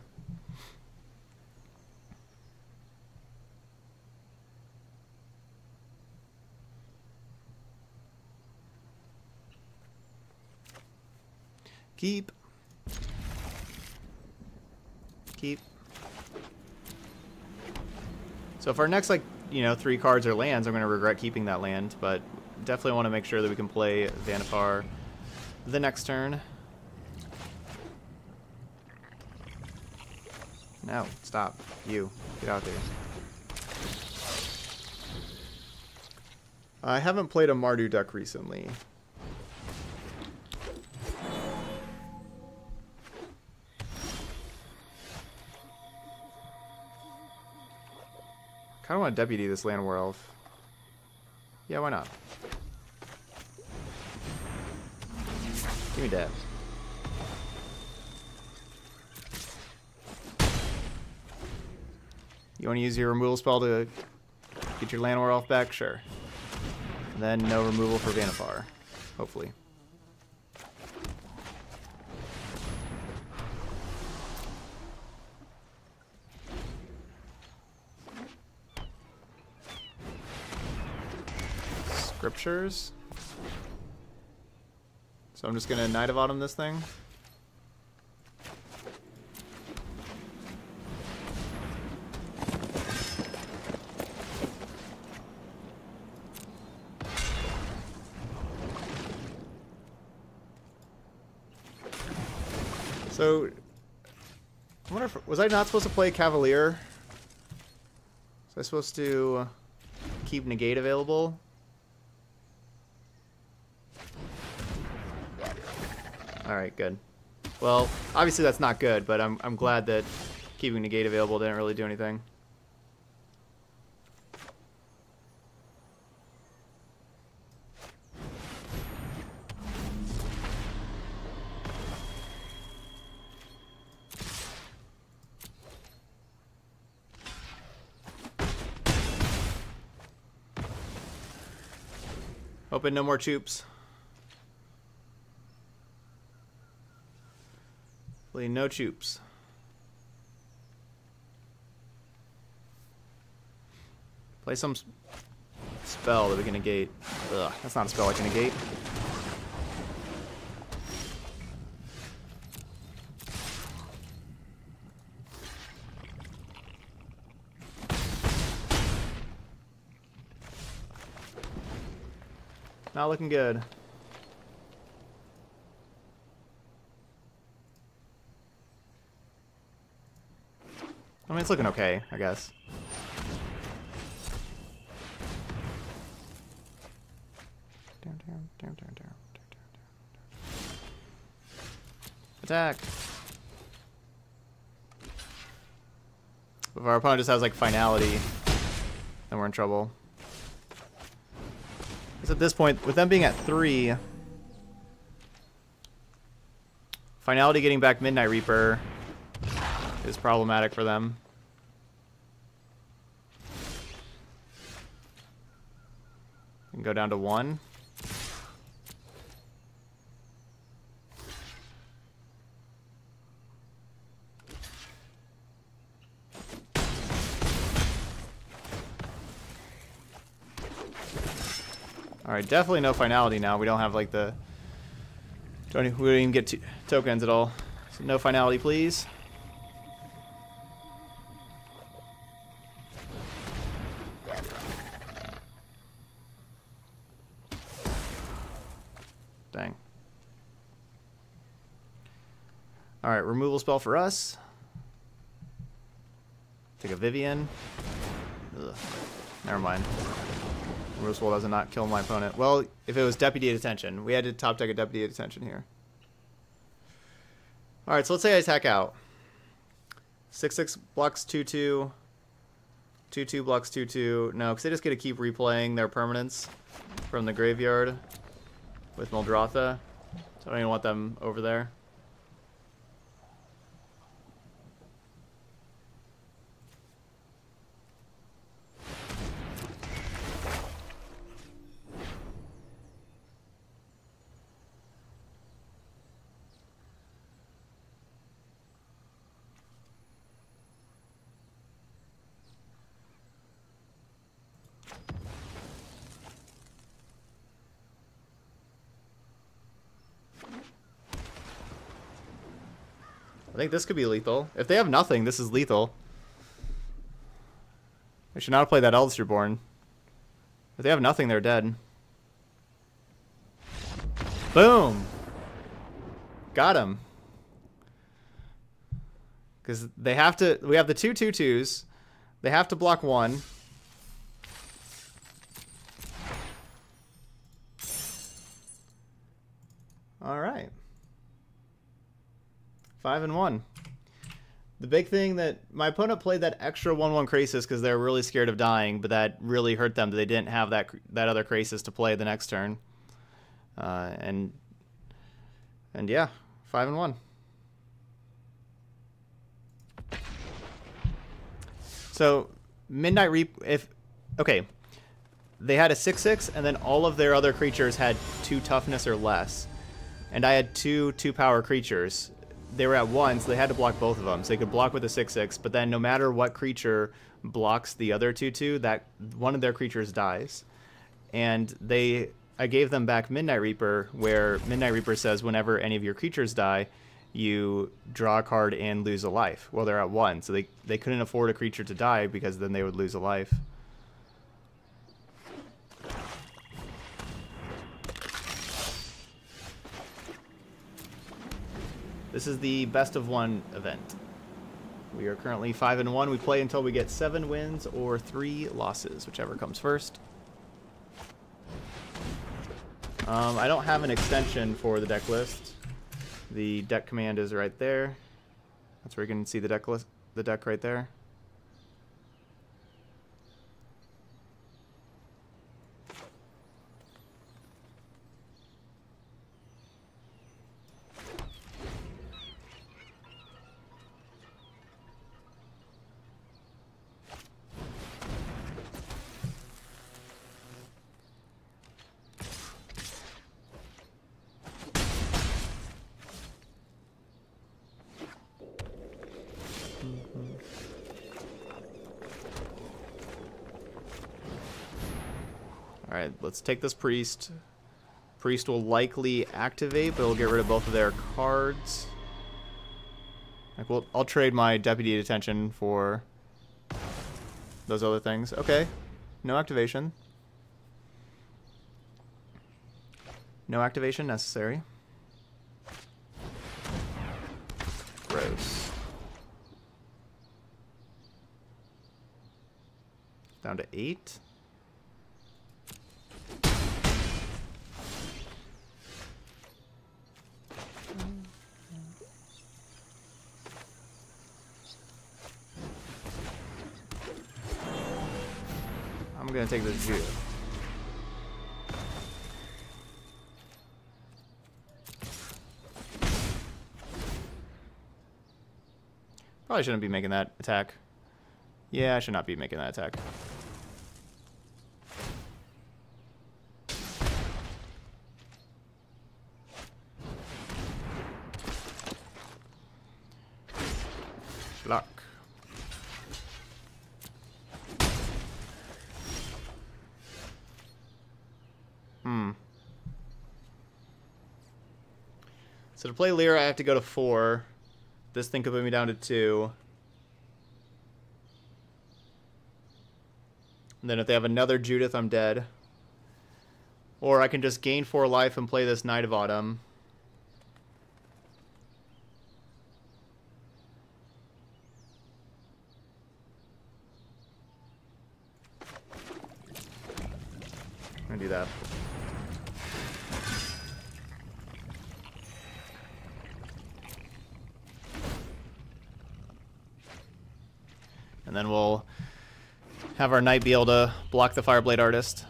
Keep. Keep. So if our next, like, you know, 3 cards are lands, I'm going to regret keeping that land, but definitely want to make sure that we can play Vannifar the next turn. No, stop. You. Get out there. I haven't played a Mardu deck recently. I kinda wanna deputy this Llanowar Elf. Yeah, why not? Give me that. You wanna use your removal spell to get your Llanowar Elf back? Sure. And then no removal for Vannifar, hopefully. Scriptures. So I'm just gonna Knight of Autumn this thing. So I wonder if, was I not supposed to play Cavalier? Was I supposed to keep Negate available? Alright, good. Well, obviously that's not good, but I'm glad that keeping Negate available didn't really do anything. Hoping no more Chups. No Chups. Play some spell that we can negate. Ugh, that's not a spell I can negate. Not looking good. I mean, it's looking okay, I guess. Attack! If our opponent just has, like, Finality, then we're in trouble. Because at this point, with them being at 3, Finality getting back Midnight Reaper is problematic for them. And go down to 1. All right, definitely no Finality now. We don't have like the. We don't even get tokens at all. So no Finality, please. All right, removal spell for us. Take a Vivian. Ugh. Never mind. Rose Wall does not kill my opponent. Well, if it was Deputy Detention. We had to top deck a Deputy Detention here. Alright, so let's say I attack out. 6-6 blocks 2-2. 2-2 blocks 2-2. No, because they just get to keep replaying their permanents from the graveyard with Moldrotha. So I don't even want them over there. I think this could be lethal. If they have nothing, this is lethal. They should not play that Eldersborn. If they have nothing, they're dead. Boom! Got him. Because they have to... We have the two 2/2s. They have to block one. Alright. 5-1. The big thing that my opponent played that extra 1/1 Krasis because they were really scared of dying, but that really hurt them that they didn't have that other Krasis to play the next turn. And yeah, 5-1. So Midnight Reaper, if okay, they had a 6/6, and then all of their other creatures had 2 toughness or less, and I had two power creatures. They were at 1, so they had to block both of them. So they could block with a 6/6, but then no matter what creature blocks the other 2/2, that one of their creatures dies. And I gave them back Midnight Reaper, where Midnight Reaper says whenever any of your creatures die, you draw a card and lose a life. Well, they're at 1, so they couldn't afford a creature to die because then they would lose a life. This is the best-of-1 event. We are currently 5-1. We play until we get 7 wins or 3 losses, whichever comes first. I don't have an extension for the deck list. The deck command is right there. That's where you can see the deck list, the deck right there. Alright, let's take this Priest. Priest will likely activate, but it'll get rid of both of their cards. Like, well, I'll trade my Deputy Detention for those other things. Okay, no activation. No activation necessary. Gross. Down to 8. I'm gonna take the Jew. Probably shouldn't be making that attack. Yeah, I should not be making that attack. Lock. So to play Lyra, I have to go to 4. This thing could put me down to 2. And then if they have another Judith, I'm dead. Or I can just gain 4 life and play this Knight of Autumn. gonna do that. And then we'll have our knight be able to block the Fireblade Artist.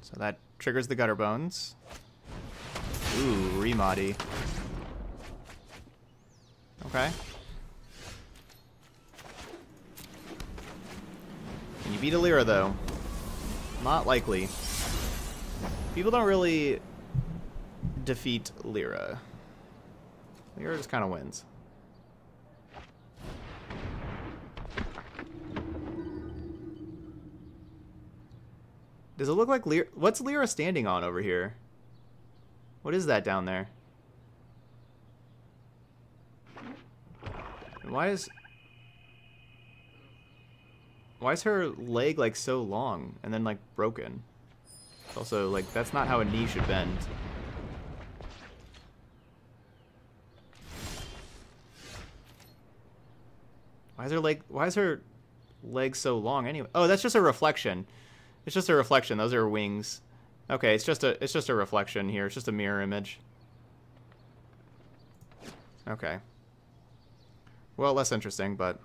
So that triggers the Gutterbones. Ooh, Remoddy. Okay. Can you beat a Lyra, though? Not likely. People don't really defeat Lyra. Lyra just kind of wins. Does it look like Lyra? What's Lyra standing on over here? What is that down there? And why is her leg like so long and then like broken? Also, like, that's not how a knee should bend. Why is her leg so long anyway? Oh, that's just a reflection. It's just a reflection. Those are wings. Okay, it's just a reflection here. It's just a mirror image. Okay. Well, less interesting, but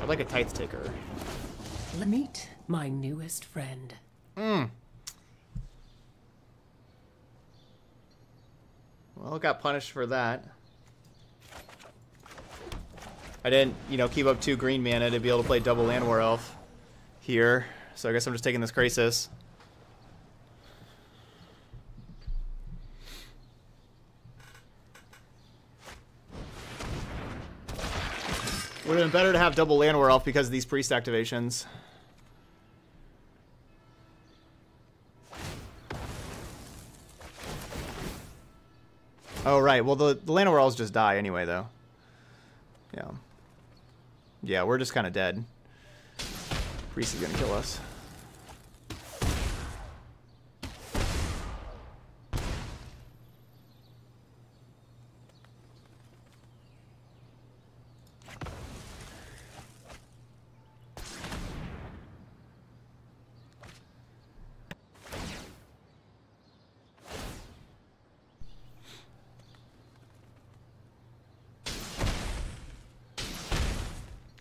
I'd like a Tithe Taker. Meet my newest friend. Well, got punished for that. I didn't, you know, keep up 2 green mana to be able to play double Llanowar Elf here. So I guess I'm just taking this Krasis. Would have been better to have double Llanowar Elf because of these priest activations. Oh, right. Well, the Llanowar Elves just die anyway, though. Yeah. Yeah, we're just kind of dead. Priest is going to kill us.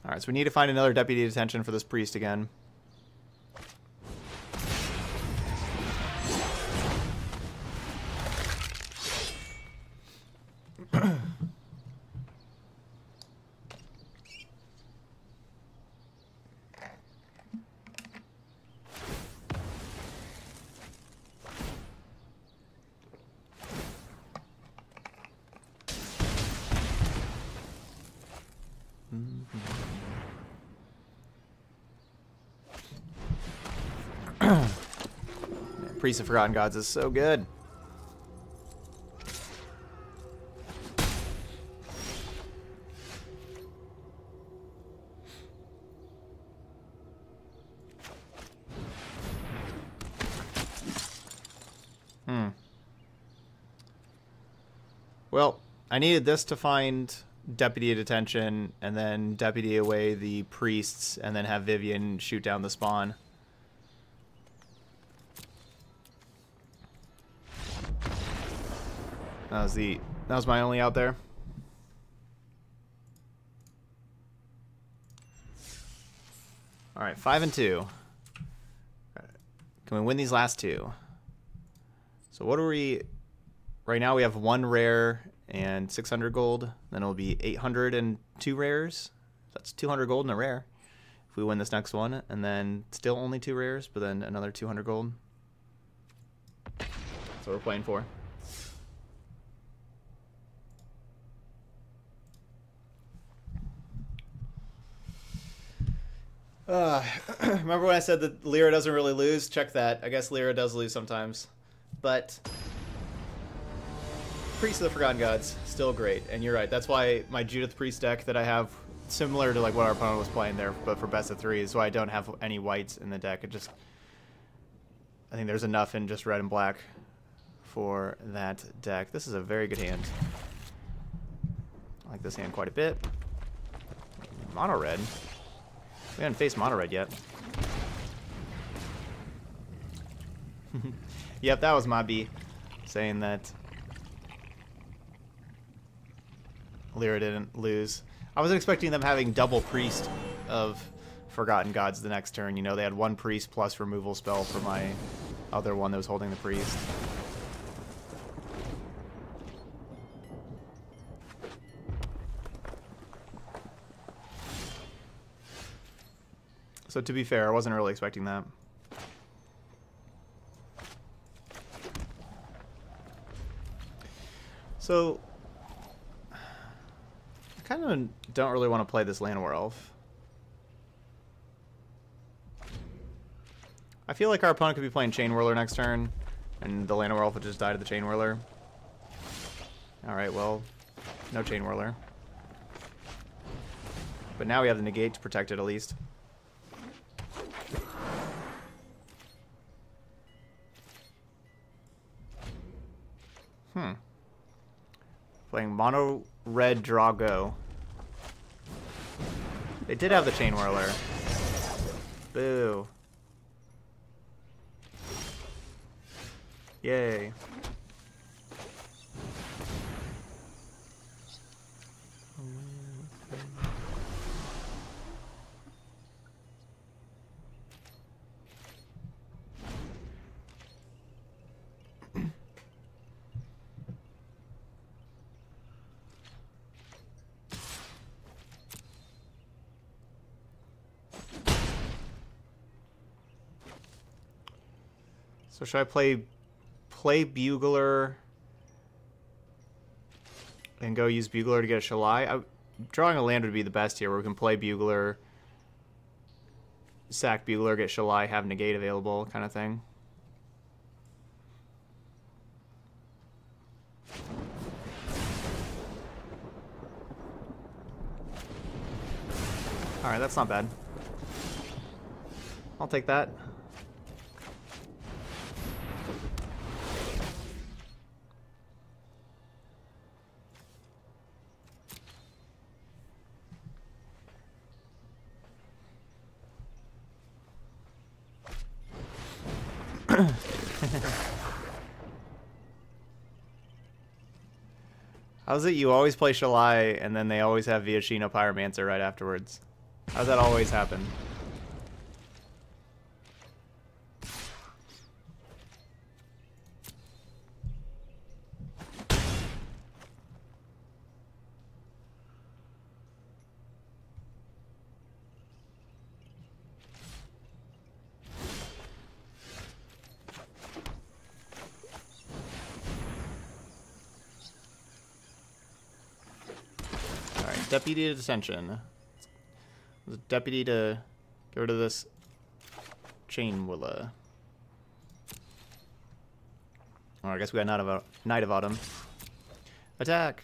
Alright, so we need to find another Deputy Detention for this priest again. Priest of Forgotten Gods is so good. Well, I needed this to find Deputy Detention and then deputy away the priests and then have Vivian shoot down the spawn. That was my only out there. All right, 5 and 2. Can we win these last 2? So what are we? Right now we have 1 rare and 600 gold. Then it'll be 800 and 2 rares. That's 200 gold and a rare if we win this next one, and then still only 2 rares, but then another 200 gold. That's what we're playing for. Remember when I said that Lyra doesn't really lose? Check that. I guess Lyra does lose sometimes. But Priest of the Forgotten Gods, still great. And you're right, that's why my Judith Priest deck that I have, similar to like what our opponent was playing there, but for best of three, is why I don't have any whites in the deck. It just, I think there's enough in just red and black for that deck. This is a very good hand. I like this hand quite a bit. Mono red. We haven't faced mono red yet. Yep, that was my B, saying that Lyra didn't lose. I was expecting them having double Priest of Forgotten Gods the next turn. You know, they had one Priest plus removal spell for my other one that was holding the Priest. So to be fair, I wasn't really expecting that. So I kind of don't really want to play this Llanowar Elf. I feel like our opponent could be playing Chain Whirler next turn, and the Llanowar Elf would just die to the Chain Whirler. Alright, well, no Chain Whirler. But now we have the Negate to protect it at least. Playing mono red draw go. They did have the Chain Whirler. Boo. Yay. So should I play Bugler and go use Bugler to get a Shalai? Drawing a land would be the best here, where we can play Bugler, sack Bugler, get Shalai, have Negate available, kind of thing. Alright, that's not bad. I'll take that. How's it you always play Shalai and then they always have Viashino Pyromancer right afterwards? How does that always happen? Deputy Detention. Deputy to get rid of this Chain Whirler. Oh, I guess we got Knight of Autumn. Attack!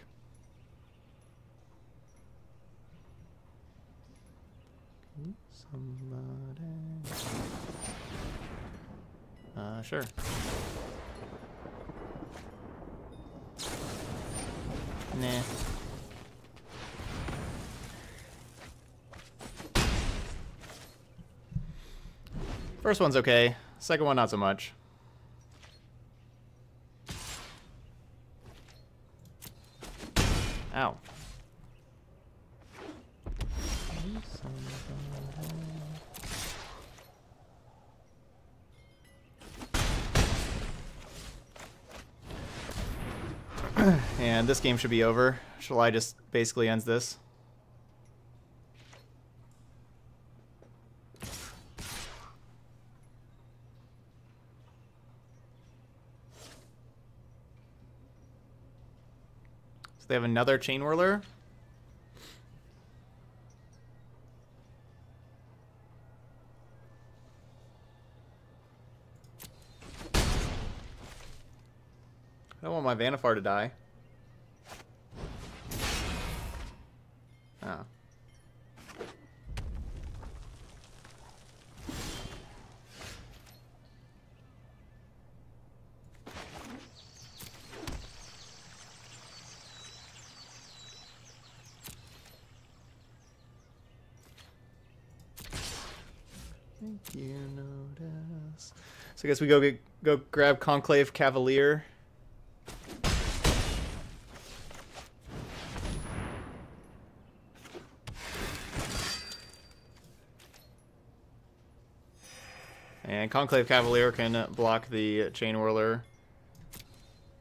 Somebody. Sure. Nah. First one's okay, second one not so much. Ow. And this game should be over. Shalai just basically ends this. They have another Chain Whirler. my Vannifar to die. Oh. You notice. So I guess we go grab Conclave Cavalier. And Conclave Cavalier can block the Chain Whirler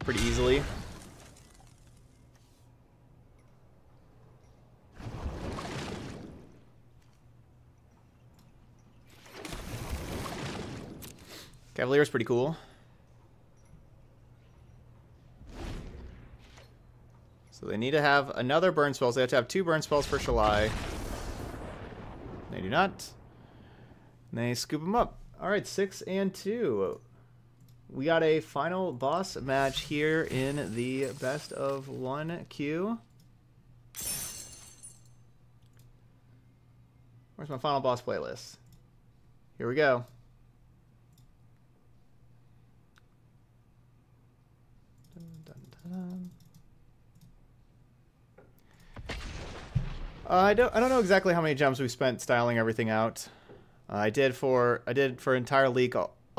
pretty easily. Cavalier's pretty cool. So they need to have another burn spell. So they have to have two burn spells for Shalai. They do not. And they scoop them up. All right, 6 and 2. We got a final boss match here in the best of one queue. Where's my final boss playlist? Here we go. I don't know exactly how many gems we spent styling everything out. I did for entire week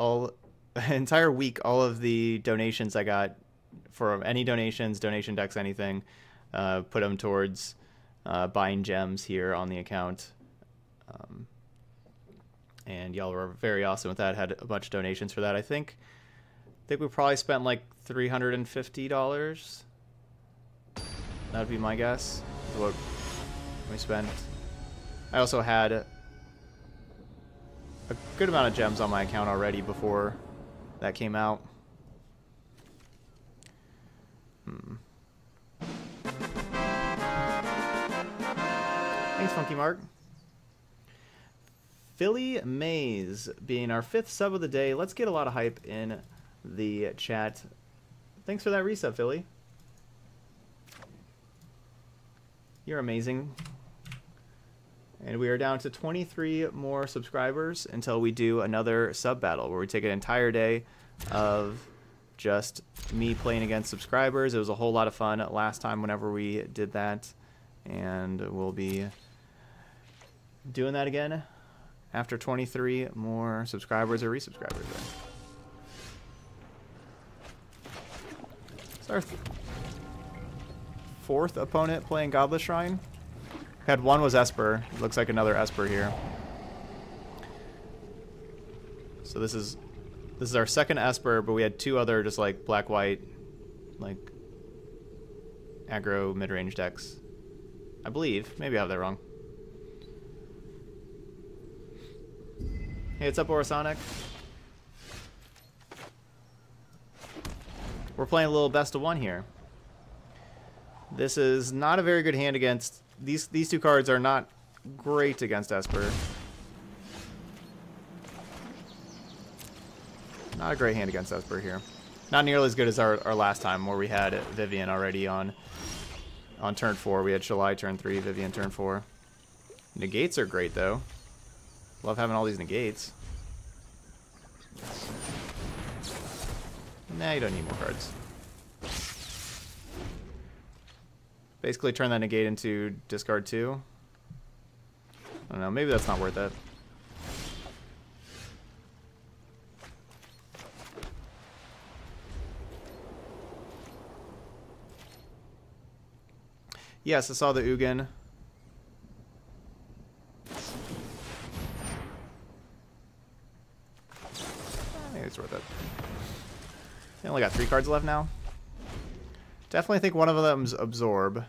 all of the donations I got for any donations, donation decks, anything. Put them towards buying gems here on the account. And y'all were very awesome with that. Had a bunch of donations for that. I think we probably spent like $350. That would be my guess. What we spent. I also had a good amount of gems on my account already before that came out. Thanks, Funky Mark. Philly Maze being our 5th sub of the day. Let's get a lot of hype in the chat. Thanks for that resub, Philly. You're amazing. And we are down to 23 more subscribers until we do another sub battle where we take an entire day of just me playing against subscribers. It was a whole lot of fun last time whenever we did that, and we'll be doing that again after 23 more subscribers or resubscribers. It's our 4th opponent playing Godless Shrine. Had one was Esper. It looks like another Esper here. So this is our 2nd Esper, but we had 2 other just like black white, like aggro mid range decks. I believe. Maybe I have that wrong. Hey, what's up, Orasonic? We're playing a little best of one here. This is not a very good hand against... These 2 cards are not great against Esper. Not a great hand against Esper here. Not nearly as good as our last time where we had Vivian already on turn 4. We had Shalai turn 3, Vivian turn 4. Negates are great, though. Love having all these negates. Nah, you don't need more cards. Basically turn that negate into discard 2. I don't know, maybe that's not worth it. Yes, I saw the Ugin. I think it's worth it. They only got 3 cards left now. Definitely think one of them's Absorb.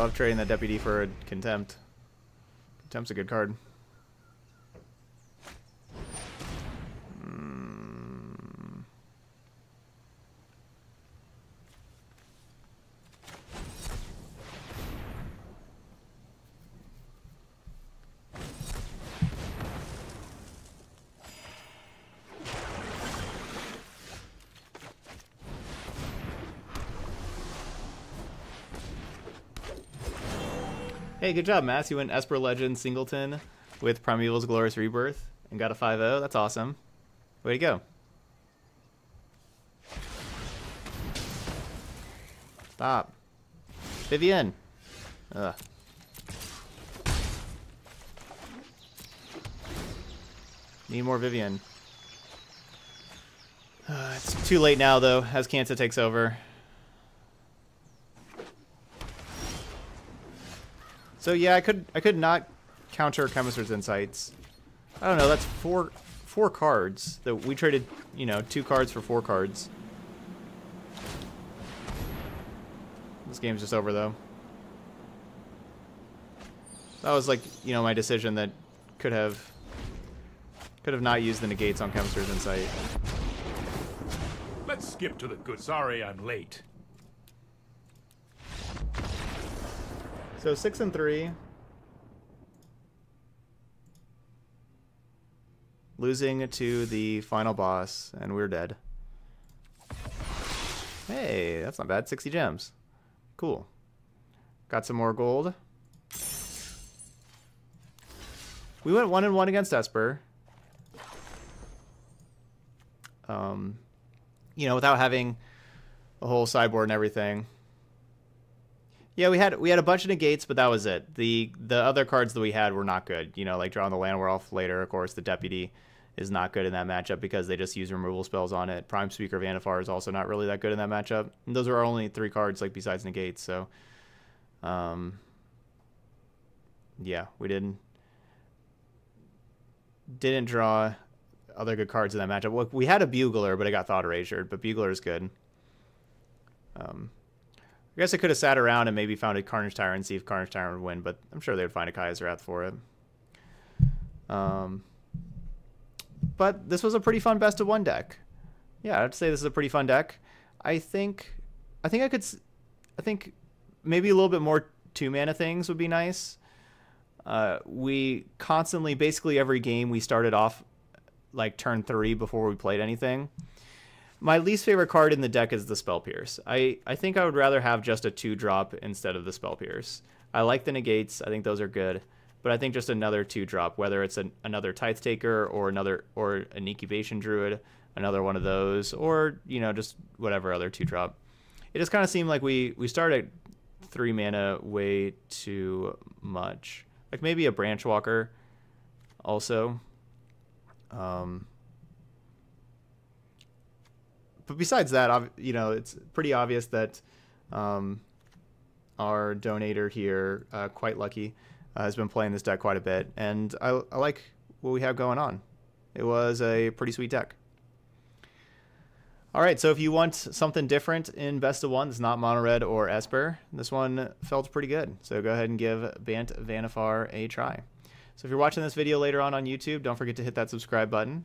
Love trading the deputy for Contempt. Contempt's a good card. Hey, good job, Mass. You went Esper Legend Singleton with Primeval's Glorious Rebirth and got a 5-0. That's awesome. Way to go. Stop. Vivian. Ugh. Need more Vivian. It's too late now, though, as Kansa takes over. So yeah, I could not counter Chemist's Insights. I don't know. That's four cards that we traded. You know, 2 cards for 4 cards. This game's just over though. That was like, you know, my decision that could have not used the negates on Chemist's Insight. Let's skip to the good. Sorry, I'm late. So 6 and 3, losing to the final boss, and we're dead. Hey, that's not bad. 60 gems, cool. Got some more gold. We went 1-1 against Esper. You know, without having a whole sideboard and everything. Yeah, we had a bunch of negates, but that was it. The other cards that we had were not good. You know, like drawing the Llanowar Elf later, of course, the deputy is not good in that matchup because they just use removal spells on it. Prime Speaker Vannifar is also not really that good in that matchup. And those are our only 3 cards, like, besides negates, so yeah, we didn't draw other good cards in that matchup. Well, we had a Bugler, but it got Thought Erasured, but Bugler is good. I guess I could have sat around and maybe found a Carnage Tyrant and see if Carnage Tyrant would win, but I'm sure they would find a Kaya's Wrath for it. But this was a pretty fun best-of-1 deck. Yeah, I'd say this is a pretty fun deck. I think maybe a little bit more 2-mana things would be nice. We constantly, basically every game, we started off like turn 3 before we played anything. My least favorite card in the deck is the Spell Pierce. I think I would rather have just a 2-drop instead of the Spell Pierce. I like the negates. I think those are good. But I think just another 2-drop, whether it's another Tithe Taker or an Incubation Druid, another one of those, or, you know, just whatever other 2-drop. It just kind of seemed like we started 3-mana way too much. Like maybe a Branch Walker also. But besides that, you know, it's pretty obvious that our donator here, Quite Lucky, has been playing this deck quite a bit, and I like what we have going on. It was a pretty sweet deck. All right, so if you want something different in Best of 1, it's not Mono Red or Esper. This one felt pretty good, so go ahead and give Bant Vannifar a try. So if you're watching this video later on YouTube, don't forget to hit that subscribe button.